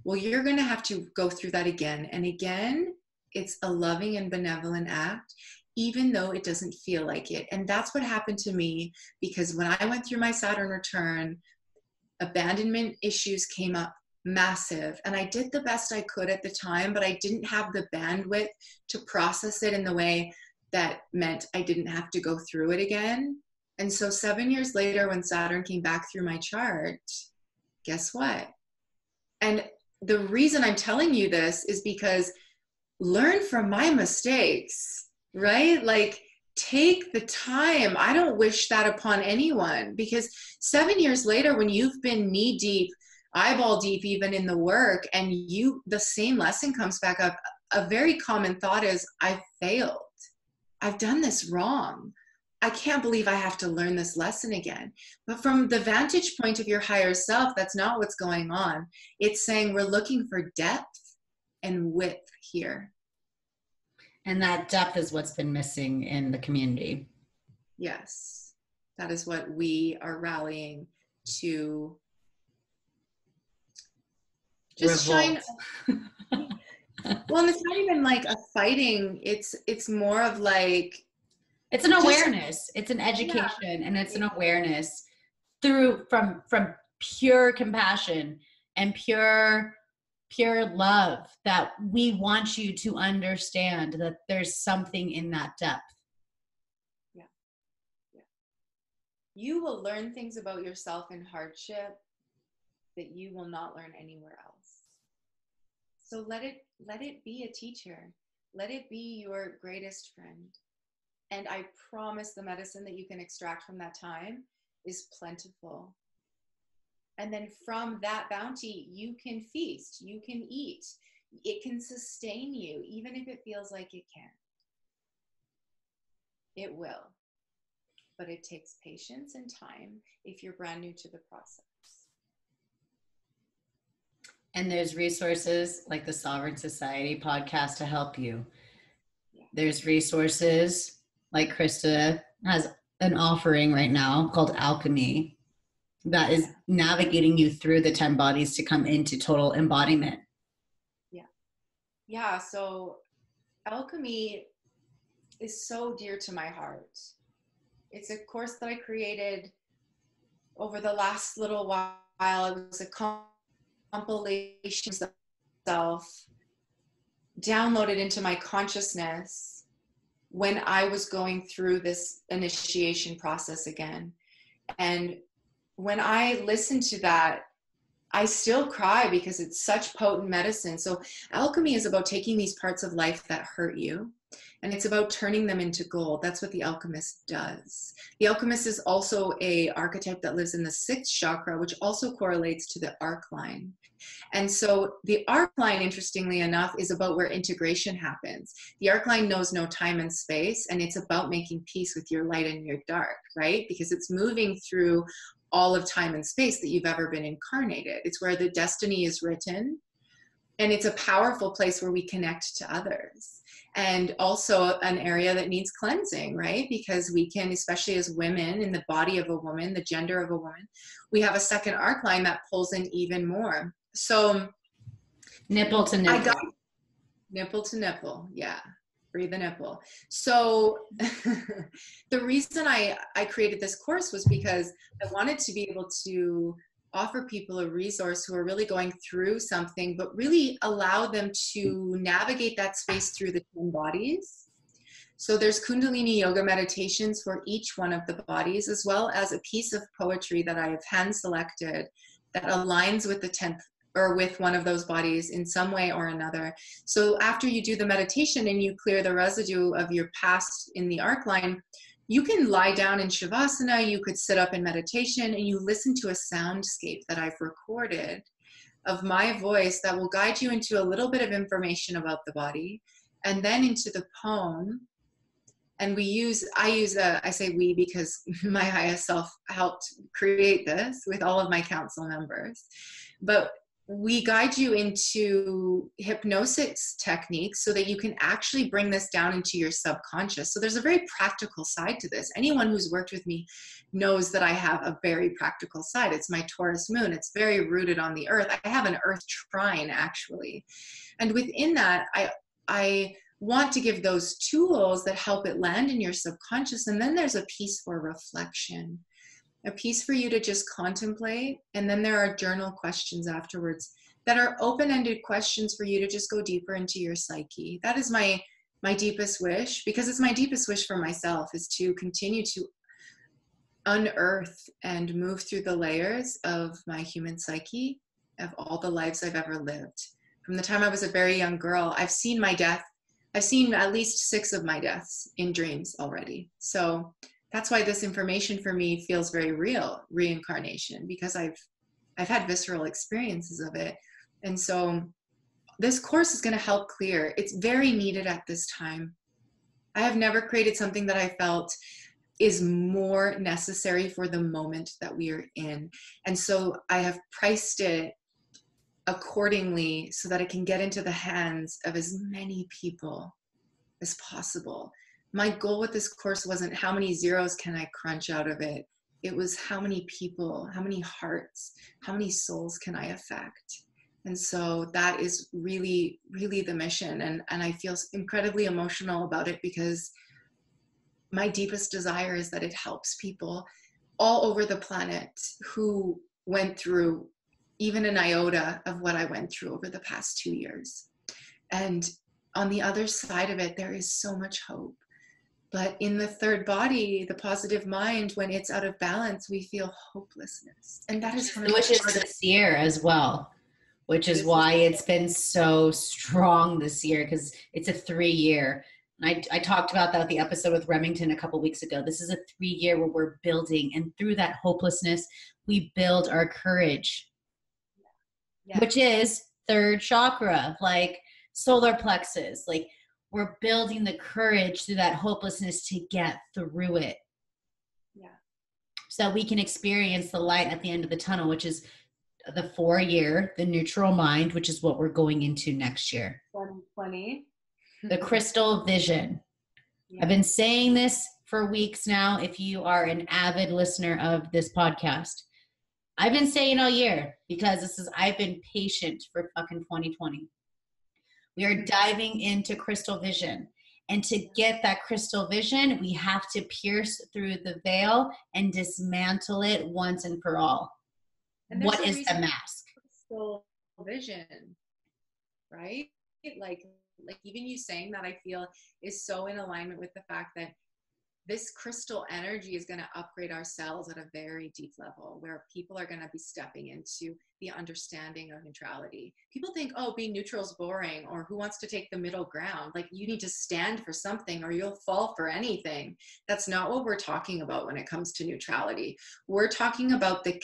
well, you're going to have to go through that again. And again, it's a loving and benevolent act, even though it doesn't feel like it. And that's what happened to me, because when I went through my Saturn return, abandonment issues came up massive, and I did the best I could at the time, but I didn't have the bandwidth to process it in the way that meant I didn't have to go through it again. And so 7 years later, when Saturn came back through my chart, guess what? And the reason I'm telling you this is because learn from my mistakes, right? Like, take the time. I don't wish that upon anyone, because 7 years later, when you've been knee deep, eyeball deep, even in the work, and the same lesson comes back up, a very common thought is, I failed. I've done this wrong. I can't believe I have to learn this lesson again. But from the vantage point of your higher self, that's not what's going on. It's saying we're looking for depth and width here. And that depth is what's been missing in the community. Yes, that is what we are rallying to. Just revolt. Well, and it's not even like a fighting. It's more of like, it's an awareness. It's an education, and it's an awareness through from pure compassion and pure love, that we want you to understand that there's something in that depth. Yeah. Yeah. You will learn things about yourself in hardship that you will not learn anywhere else. So let it be a teacher. Let it be your greatest friend. And I promise the medicine that you can extract from that time is plentiful. And then from that bounty, you can feast, you can eat. It can sustain you, even if it feels like it can. It will. But it takes patience and time if you're brand new to the process. And there's resources like the Sovereign Society podcast to help you. Yeah. There's resources like Krista has an offering right now called Alchemy that is navigating you through the 10 bodies to come into total embodiment. Yeah, so alchemy is so dear to my heart. It's a course that I created over the last little while. It was a compilation of myself, downloaded into my consciousness when I was going through this initiation process again. And when I listened to that, I still cry because it's such potent medicine. So alchemy is about taking these parts of life that hurt you, and it's about turning them into gold. That's what the alchemist does. The alchemist is also an archetype that lives in the sixth chakra, which also correlates to the arc line. And so the arc line, interestingly enough, is about where integration happens. The arc line knows no time and space, and it's about making peace with your light and your dark, right? Because it's moving through all of time and space that you've ever been incarnated. It's where the destiny is written, and it's a powerful place where we connect to others, and also an area that needs cleansing, right? Because we can, especially as women, in the body of a woman, the gender of a woman, we have a second arc line that pulls in even more. So nipple to nipple. Nipple to nipple, yeah. Breathe the nipple. So the reason I created this course was because I wanted to be able to offer people a resource who are really going through something, but really allow them to navigate that space through the 10 bodies. So there's Kundalini Yoga meditations for each one of the bodies, as well as a piece of poetry that I have hand selected that aligns with the 10th or with one of those bodies in some way or another. So after you do the meditation and you clear the residue of your past in the arc line, you can lie down in shavasana, you could sit up in meditation, and you listen to a soundscape that I've recorded of my voice that will guide you into a little bit of information about the body, and then into the poem. And I say we because my highest self helped create this with all of my council members, but we guide you into hypnosis techniques so that you can actually bring this down into your subconscious. So there's a very practical side to this. Anyone who's worked with me knows that I have a very practical side. It's my Taurus moon. It's very rooted on the earth. I have an earth trine, actually. And within that, I want to give those tools that help it land in your subconscious. And then there's a piece for reflection, a piece for you to just contemplate. And then there are journal questions afterwards that are open-ended questions for you to just go deeper into your psyche. That is my deepest wish, because it's my deepest wish for myself, is to continue to unearth and move through the layers of my human psyche, of all the lives I've ever lived. From the time I was a very young girl, I've seen my death. I've seen at least 6 of my deaths in dreams already. So that's why this information for me feels very real, reincarnation, because I've had visceral experiences of it. And so this course is going to help clear. It's very needed at this time. I have never created something that I felt is more necessary for the moment that we are in. And so I have priced it accordingly so that it can get into the hands of as many people as possible. My goal with this course wasn't how many zeros can I crunch out of it. It was how many people, how many hearts, how many souls can I affect? And so that is really, really the mission. And I feel incredibly emotional about it, because my deepest desire is that it helps people all over the planet who went through even an iota of what I went through over the past 2 years. And on the other side of it, there is so much hope. But in the third body, the positive mind, when it's out of balance, we feel hopelessness. And that is which is this year as well, which is why it's been so strong this year, because it's a 3-year I talked about that with the episode with Remington a couple weeks ago. This is a 3-year where we're building, and through that hopelessness, we build our courage, which is third chakra, like solar plexus. Like, we're building the courage through that hopelessness to get through it. Yeah. So we can experience the light at the end of the tunnel, which is the 4-year, the neutral mind, which is what we're going into next year. 2020. The crystal vision. Yeah. I've been saying this for weeks now. If you are an avid listener of this podcast, I've been saying all year, because I've been patient for fucking 2020. We are diving into crystal vision. And to get that crystal vision, we have to pierce through the veil and dismantle it once and for all. And what is the mask? Crystal vision, right? Like even you saying that, I feel is so in alignment with the fact that this crystal energy is going to upgrade ourselves at a very deep level, where people are going to be stepping into the understanding of neutrality. People think, oh, being neutral is boring, or who wants to take the middle ground? Like, you need to stand for something or you'll fall for anything. That's not what we're talking about when it comes to neutrality. We're talking about the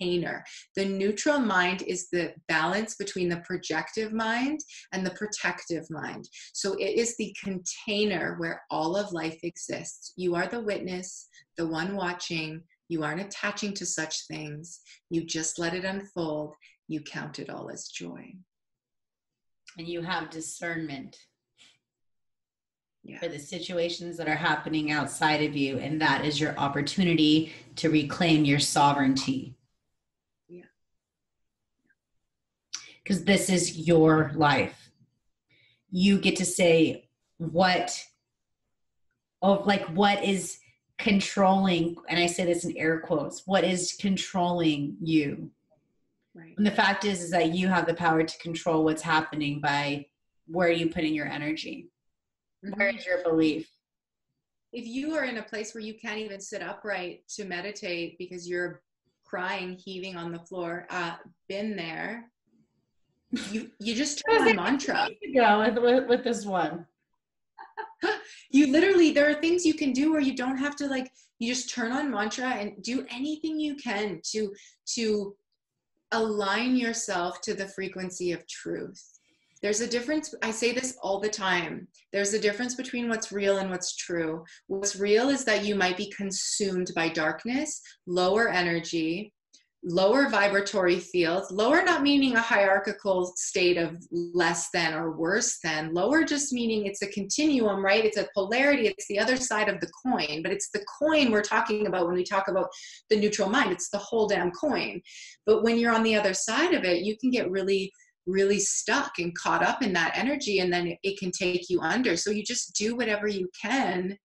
container. The neutral mind is the balance between the projective mind and the protective mind. So it is the container where all of life exists. You are the witness, the one watching. You aren't attaching to such things. You just let it unfold. You count it all as joy. And you have discernment for the situations that are happening outside of you. And that is your opportunity to reclaim your sovereignty. Yeah. Because this is your life. You get to say what is controlling, and I say this in air quotes, what is controlling you? Right. And the fact is that you have the power to control what's happening by where you put in your energy. Mm-hmm. Where is your belief? If you are in a place where you can't even sit upright to meditate because you're crying, heaving on the floor, been there, you just turn on mantra. Yeah, with this one. You literally, there are things you can do where you don't have to, like, you just turn on mantra and do anything you can to align yourself to the frequency of truth. There's a difference. I say this all the time. There's a difference between what's real and what's true. What's real is that you might be consumed by darkness, lower energy, lower vibratory fields. Lower not meaning a hierarchical state of less than or worse than. Lower just meaning it's a continuum, right? It's a polarity. It's the other side of the coin, but it's the coin we're talking about when we talk about the neutral mind. It's the whole damn coin. But when you're on the other side of it, you can get really, really stuck and caught up in that energy, and then it can take you under. So you just do whatever you can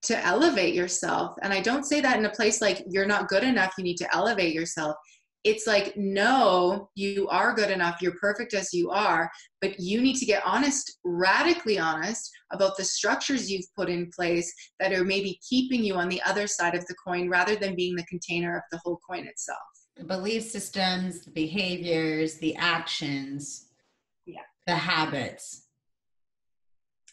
to elevate yourself. And I don't say that in a place like, you're not good enough, you need to elevate yourself. It's like, no, you are good enough, you're perfect as you are, but you need to get honest, radically honest, about the structures you've put in place that are maybe keeping you on the other side of the coin, rather than being the container of the whole coin itself. The belief systems, the behaviors, the actions, the habits.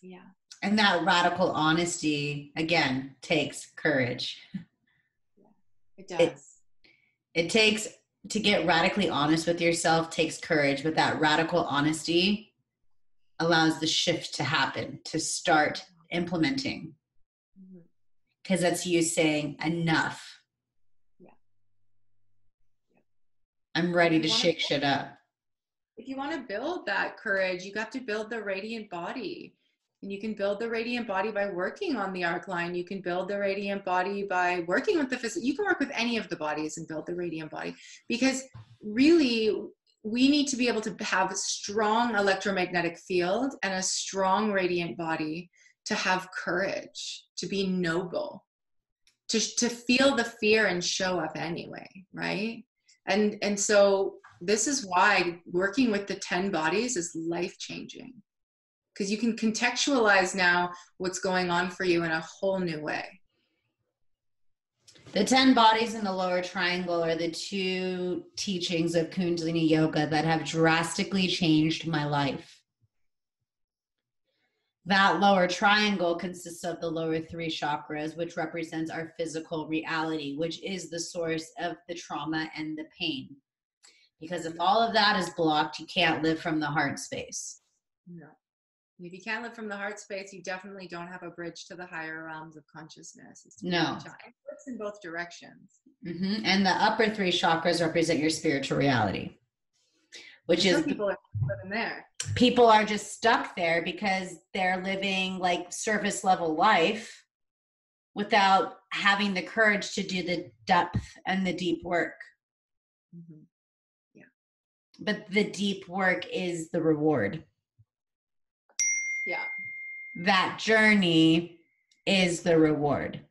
Yeah. And that radical honesty, again, takes courage. Yeah, it does. It takes, to get radically honest with yourself, takes courage, but that radical honesty allows the shift to happen, to start implementing. Because that's you saying, enough. Yeah. I'm ready to shake shit up. If you want to build that courage, you got to build the radiant body. And you can build the radiant body by working on the arc line. You can build the radiant body by working with the physical. You can work with any of the bodies and build the radiant body, because really we need to be able to have a strong electromagnetic field and a strong radiant body to have courage, to be noble, to feel the fear and show up anyway, right? And so this is why working with the 10 bodies is life-changing. Because you can contextualize now what's going on for you in a whole new way. The 10 bodies in the lower triangle are the 2 teachings of Kundalini Yoga that have drastically changed my life. That lower triangle consists of the lower three chakras, which represents our physical reality, which is the source of the trauma and the pain. Because if all of that is blocked, you can't live from the heart space. No. If you can't live from the heart space, you definitely don't have a bridge to the higher realms of consciousness. It's no. It works in both directions. Mm-hmm. And the upper three chakras represent your spiritual reality, which some is people are living there. People are just stuck there because they're living like surface level life without having the courage to do the depth and the deep work. Mm-hmm. Yeah. But the deep work is the reward. Yeah. That journey is the reward.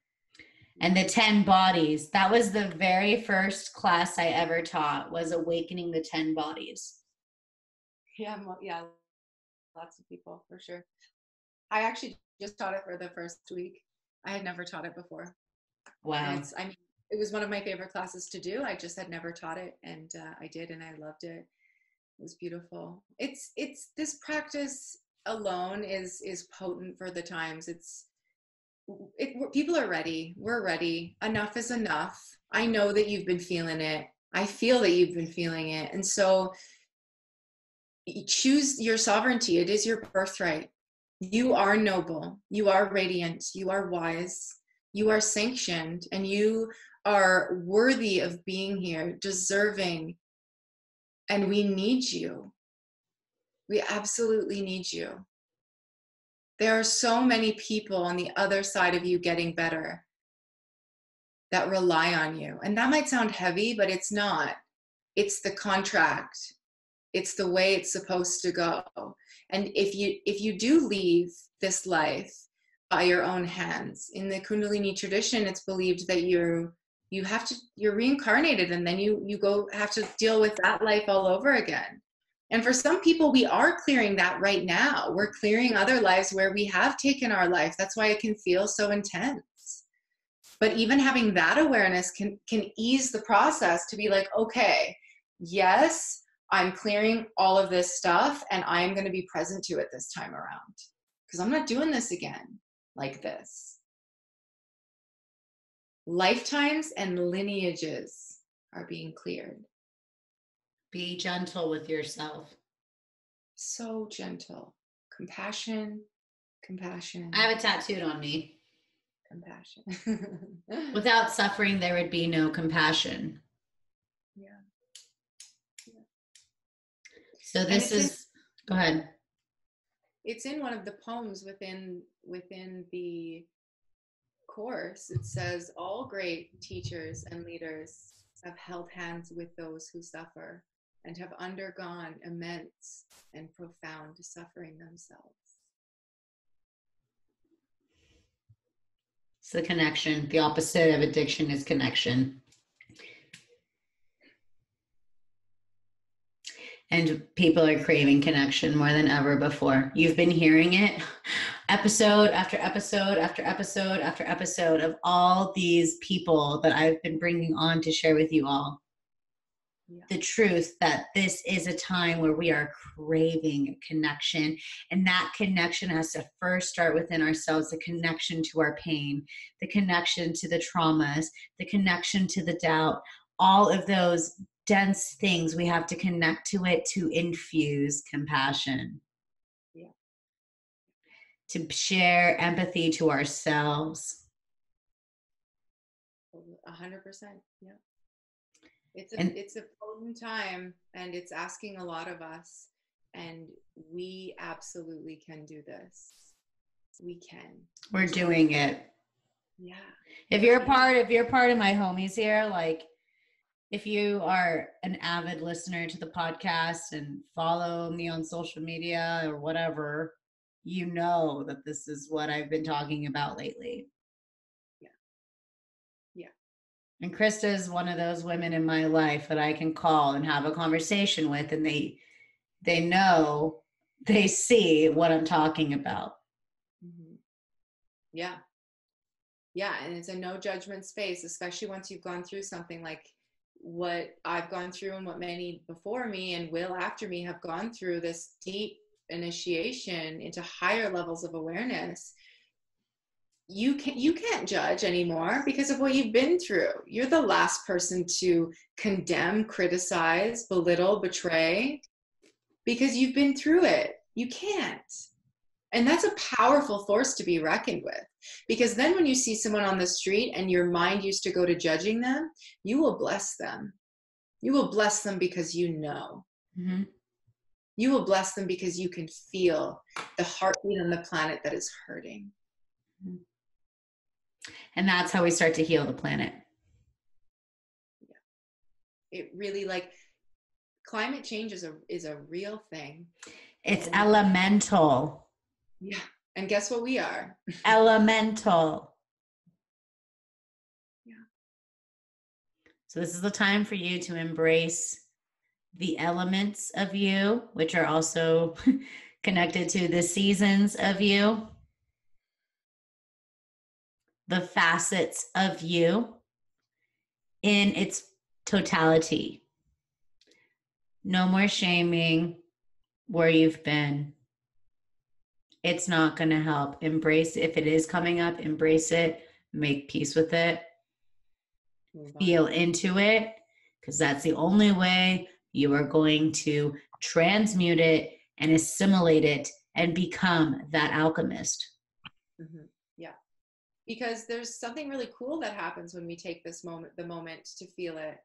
And the 10 bodies, that was the very first class I ever taught, was awakening the 10 bodies. Yeah, yeah, lots of people for sure. I actually just taught it for the first week. I had never taught it before. Wow. I mean, it was one of my favorite classes to do. I just had never taught it, and I did, and I loved it. It was beautiful. It's this practice alone is potent for the times. People are ready. We're ready. Enough is enough. I know that you've been feeling it. I feel that you've been feeling it, and so. You choose your sovereignty. It is your birthright. You are noble. You are radiant. You are wise. You are sanctioned, and you are worthy of being here, deserving. And we need you. We absolutely need you. There are so many people on the other side of you getting better that rely on you. And that might sound heavy, but it's not. It's the contract. It's the way it's supposed to go. And if you do leave this life by your own hands, in the Kundalini tradition, it's believed that you're reincarnated, and then you have to deal with that life all over again. And for some people, we are clearing that right now. We're clearing other lives where we have taken our life. That's why it can feel so intense. But even having that awareness can ease the process to be like, okay, yes, I'm clearing all of this stuff, and I'm going to be present to it this time around, because I'm not doing this again like this. Lifetimes and lineages are being cleared. Be gentle with yourself. So gentle. Compassion, compassion. I have it tattooed on me. Compassion. Without suffering, there would be no compassion. Yeah. So this is, go ahead. It's in one of the poems within the course. It says, all great teachers and leaders have held hands with those who suffer and have undergone immense and profound suffering themselves. It's the connection. The opposite of addiction is connection. And people are craving connection more than ever before. You've been hearing it episode after episode after episode after episode of all these people that I've been bringing on to share with you all. Yeah. The truth that this is a time where we are craving connection, and that connection has to first start within ourselves, the connection to our pain, the connection to the traumas, the connection to the doubt, all of those dense things. We have to connect to it to infuse compassion. Yeah. To share empathy to ourselves. 100%. Yeah. It's a potent time, and it's asking a lot of us, and we absolutely can do this. We can. We're doing it. Yeah. If you're part of my homies here, like, if you are an avid listener to the podcast and follow me on social media or whatever, you know that this is what I've been talking about lately. Yeah. Yeah. And Krista is one of those women in my life that I can call and have a conversation with, and they know, they see what I'm talking about. Mm-hmm. Yeah. Yeah. And it's a no judgment space, especially once you've gone through something like what I've gone through and what many before me and will after me have gone through, this deep initiation into higher levels of awareness, you can't judge anymore because of what you've been through. You're the last person to condemn, criticize, belittle, betray, because you've been through it. You can't. And that's a powerful force to be reckoned with, because then when you see someone on the street and your mind used to go to judging them, you will bless them. You will bless them because you know. Mm-hmm. You will bless them because you can feel the heartbeat on the planet that is hurting. And that's how we start to heal the planet. Yeah. It really, like, climate change is a real thing. It's elemental. Yeah. And guess what we are? Elemental. Yeah. So this is the time for you to embrace the elements of you, which are also connected to the seasons of you, the facets of you in its totality. No more shaming where you've been. It's not going to help. Embrace, if it is coming up, embrace it, make peace with it, feel into it, because that's the only way you are going to transmute it and assimilate it and become that alchemist. Mm-hmm. Yeah. Because there's something really cool that happens when we take this moment, the moment to feel it.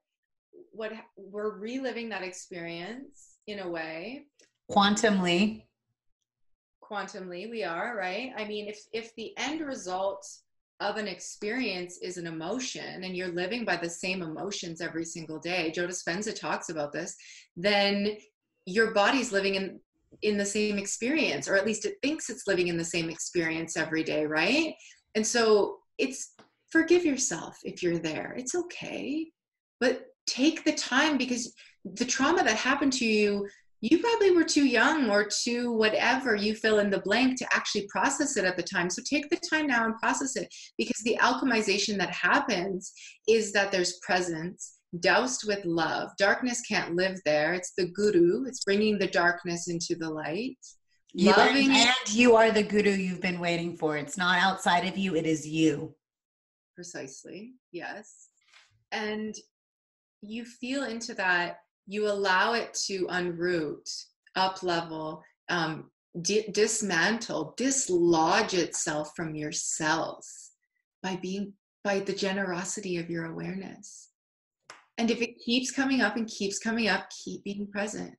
We're reliving that experience in a way. Quantumly, we are, right? I mean, if the end result of an experience is an emotion and you're living by the same emotions every single day, Joe Dispenza talks about this, then your body's living in the same experience, or at least it thinks it's living in the same experience every day, right? And so it's, forgive yourself if you're there. It's okay. But take the time, because the trauma that happened to you, you probably were too young or too whatever, you fill in the blank, to actually process it at the time. So take the time now and process it, because the alchemization that happens is that there's presence doused with love. Darkness can't live there. It's the guru. It's bringing the darkness into the light. Loving it. And you are the guru you've been waiting for. It's not outside of you. It is you. Precisely. Yes. And you feel into that. You allow it to unroot, up-level, dismantle, dislodge itself from yourself by the generosity of your awareness. And if it keeps coming up and keeps coming up, keep being present.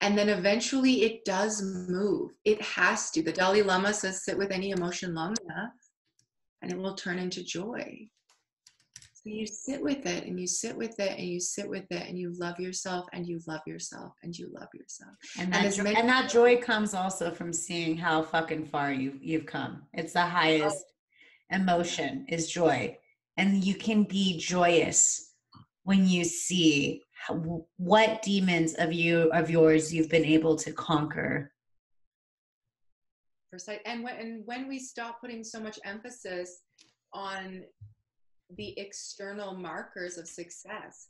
And then eventually it does move. It has to. The Dalai Lama says, sit with any emotion long enough and it will turn into joy. You sit with it and you sit with it and you sit with it, and you love yourself and you love yourself and you love yourself. And that joy comes also from seeing how fucking far you've come. It's the highest emotion is joy. And you can be joyous when you see what demons of yours you've been able to conquer. And when we stop putting so much emphasis on the external markers of success.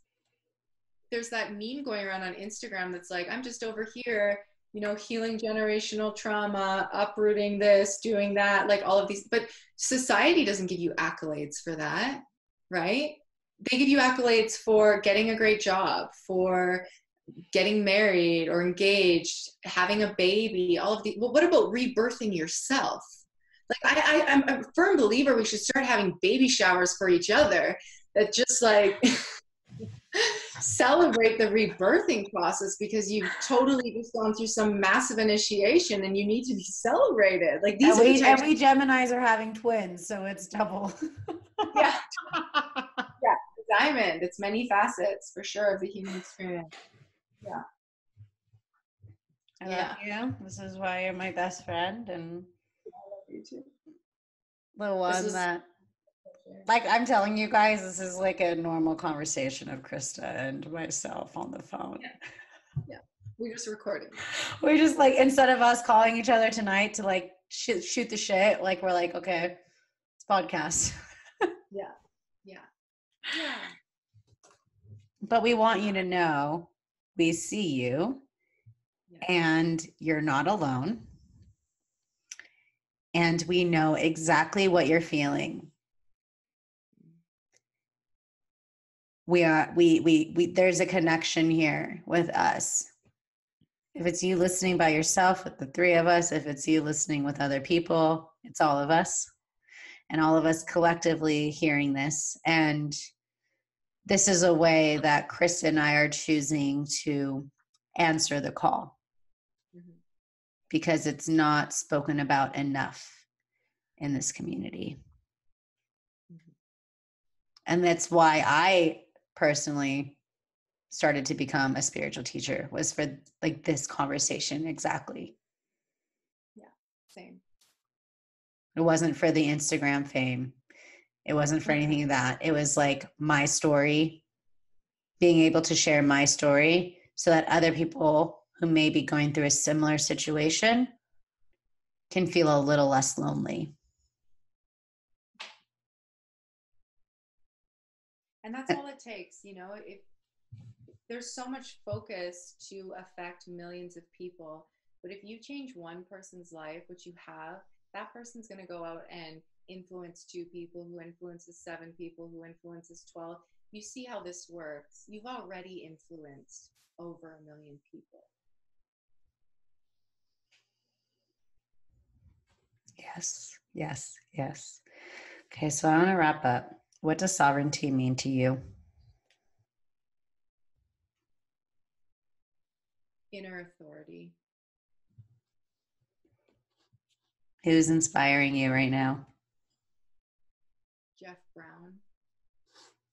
There's that meme going around on Instagram that's like, I'm just over here, you know, healing generational trauma, uprooting this, doing that, like all of these. But society doesn't give you accolades for that, right? They give you accolades for getting a great job, for getting married or engaged, having a baby, all of these. Well, what about rebirthing yourself? Like I'm a firm believer we should start having baby showers for each other that just like celebrate the rebirthing process, because you've totally just gone through some massive initiation and you need to be celebrated. Like these every Geminis are having twins, so it's double. Yeah. Yeah. Diamond. It's many facets for sure of the human experience. Yeah. I love you. This is why you're my best friend, and the one that, like, I'm telling you guys, this is like a normal conversation of Krista and myself on the phone. Yeah. We're just recording. We're just like, instead of us calling each other tonight to like shoot the shit, like we're like, okay, it's podcast. Yeah. But we want you to know we see you and you're not alone. And we know exactly what you're feeling. We there's a connection here with us. If it's you listening by yourself with the three of us, if it's you listening with other people, it's all of us, and all of us collectively hearing this. And this is a way that Krista and I are choosing to answer the call, mm-hmm. because it's not spoken about enough in this community. Mm-hmm. And that's why I personally started to become a spiritual teacher, was for like this conversation exactly. Yeah, same. It wasn't for the Instagram fame. It wasn't for anything of that. It was like my story, being able to share my story so that other people who may be going through a similar situation can feel a little less lonely. And that's all it takes, you know, if there's so much focus to affect millions of people, but if you change one person's life, which you have, that person's going to go out and influence 2 people, who influences 7 people, who influences 12. You see how this works. You've already influenced over 1 million people. Yes, yes, yes. Okay, so I want to wrap up. What does sovereignty mean to you? Inner authority. Who's inspiring you right now? Jeff Brown.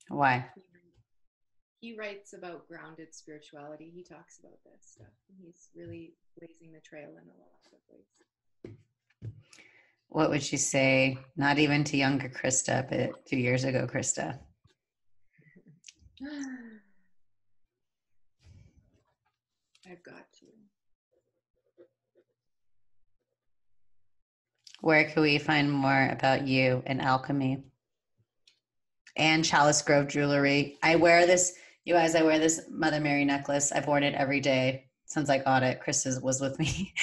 Why? He writes about grounded spirituality. He talks about that stuff. He's really blazing the trail in a lot of ways. What would you say, not even to younger Krista, but 2 years ago, Krista? I've got you. Where can we find more about you and alchemy? And Chalice Grove jewelry. I wear this, you guys, I wear this Mother Mary necklace. I've worn it every day since I got it. Chris was with me.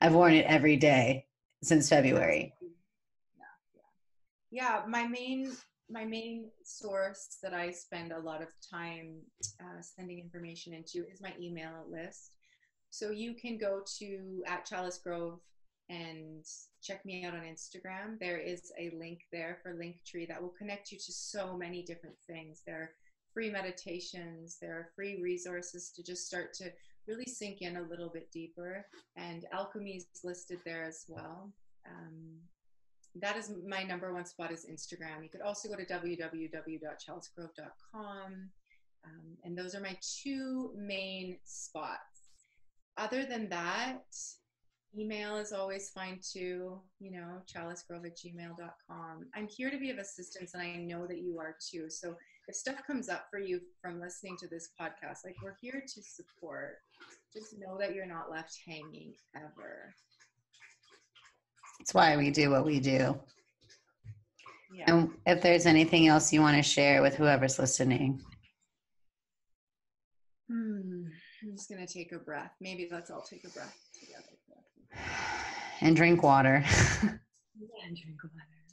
I've worn it every day since February. Yeah, my main source that I spend a lot of time sending information into is my email list. So you can go to @ChaliceGrove and check me out on Instagram. There is a link there for Linktree that will connect you to so many different things. There are free meditations, there are free resources to just start to really sink in a little bit deeper. And alchemy is listed there as well. That is my number one spot, is Instagram. You could also go to www.chalicegrove.com. And those are my 2 main spots. Other than that, email is always fine too, you know, chalicegrove@gmail.com. I'm here to be of assistance, and I know that you are too. So if stuff comes up for you from listening to this podcast, like, we're here to support. Just know that you're not left hanging ever. That's why we do what we do. Yeah. And if there's anything else you want to share with whoever's listening. I'm just going to take a breath. Maybe let's all take a breath together. And drink water. Yeah, and drink water.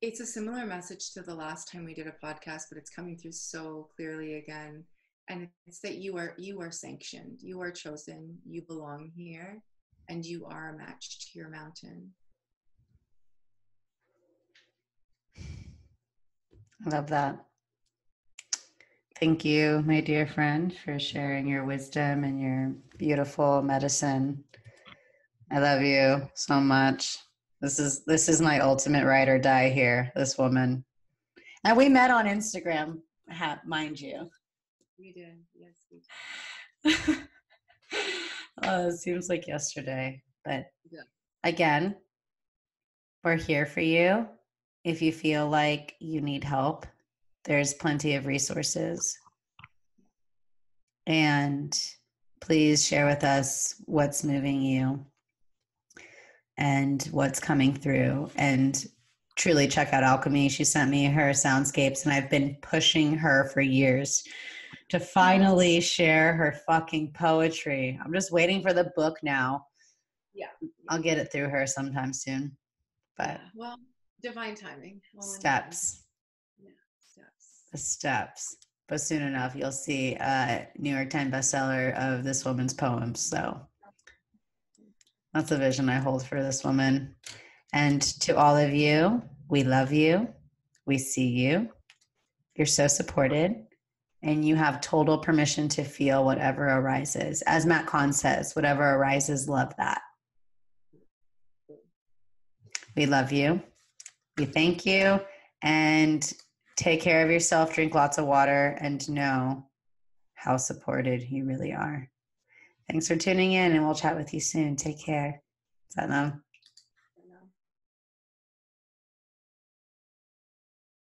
It's a similar message to the last time we did a podcast, but it's coming through so clearly again. And it's that you are sanctioned, you are chosen, you belong here, and you are a match to your mountain. I love that. Thank you, my dear friend, for sharing your wisdom and your beautiful medicine. I love you so much. This is my ultimate ride or die here, this woman. And we met on Instagram, mind you. We did, yes, we did. Oh, it seems like yesterday, but yeah. Again, we're here for you. If you feel like you need help, there's plenty of resources. And please share with us what's moving you and what's coming through. And truly check out Alchemy. She sent me her soundscapes, and I've been pushing her for years to finally share her fucking poetry. I'm just waiting for the book now. Yeah. I'll get it through her sometime soon. But well, divine timing. Well, steps. Timing. Yeah, steps. The steps. But soon enough, you'll see a New York Times bestseller of this woman's poems. So that's the vision I hold for this woman. And to all of you, we love you. We see you. You're so supported. And you have total permission to feel whatever arises. As Matt Kahn says, whatever arises, love that. We love you. We thank you. And take care of yourself. Drink lots of water. And know how supported you really are. Thanks for tuning in. And we'll chat with you soon. Take care. Salam.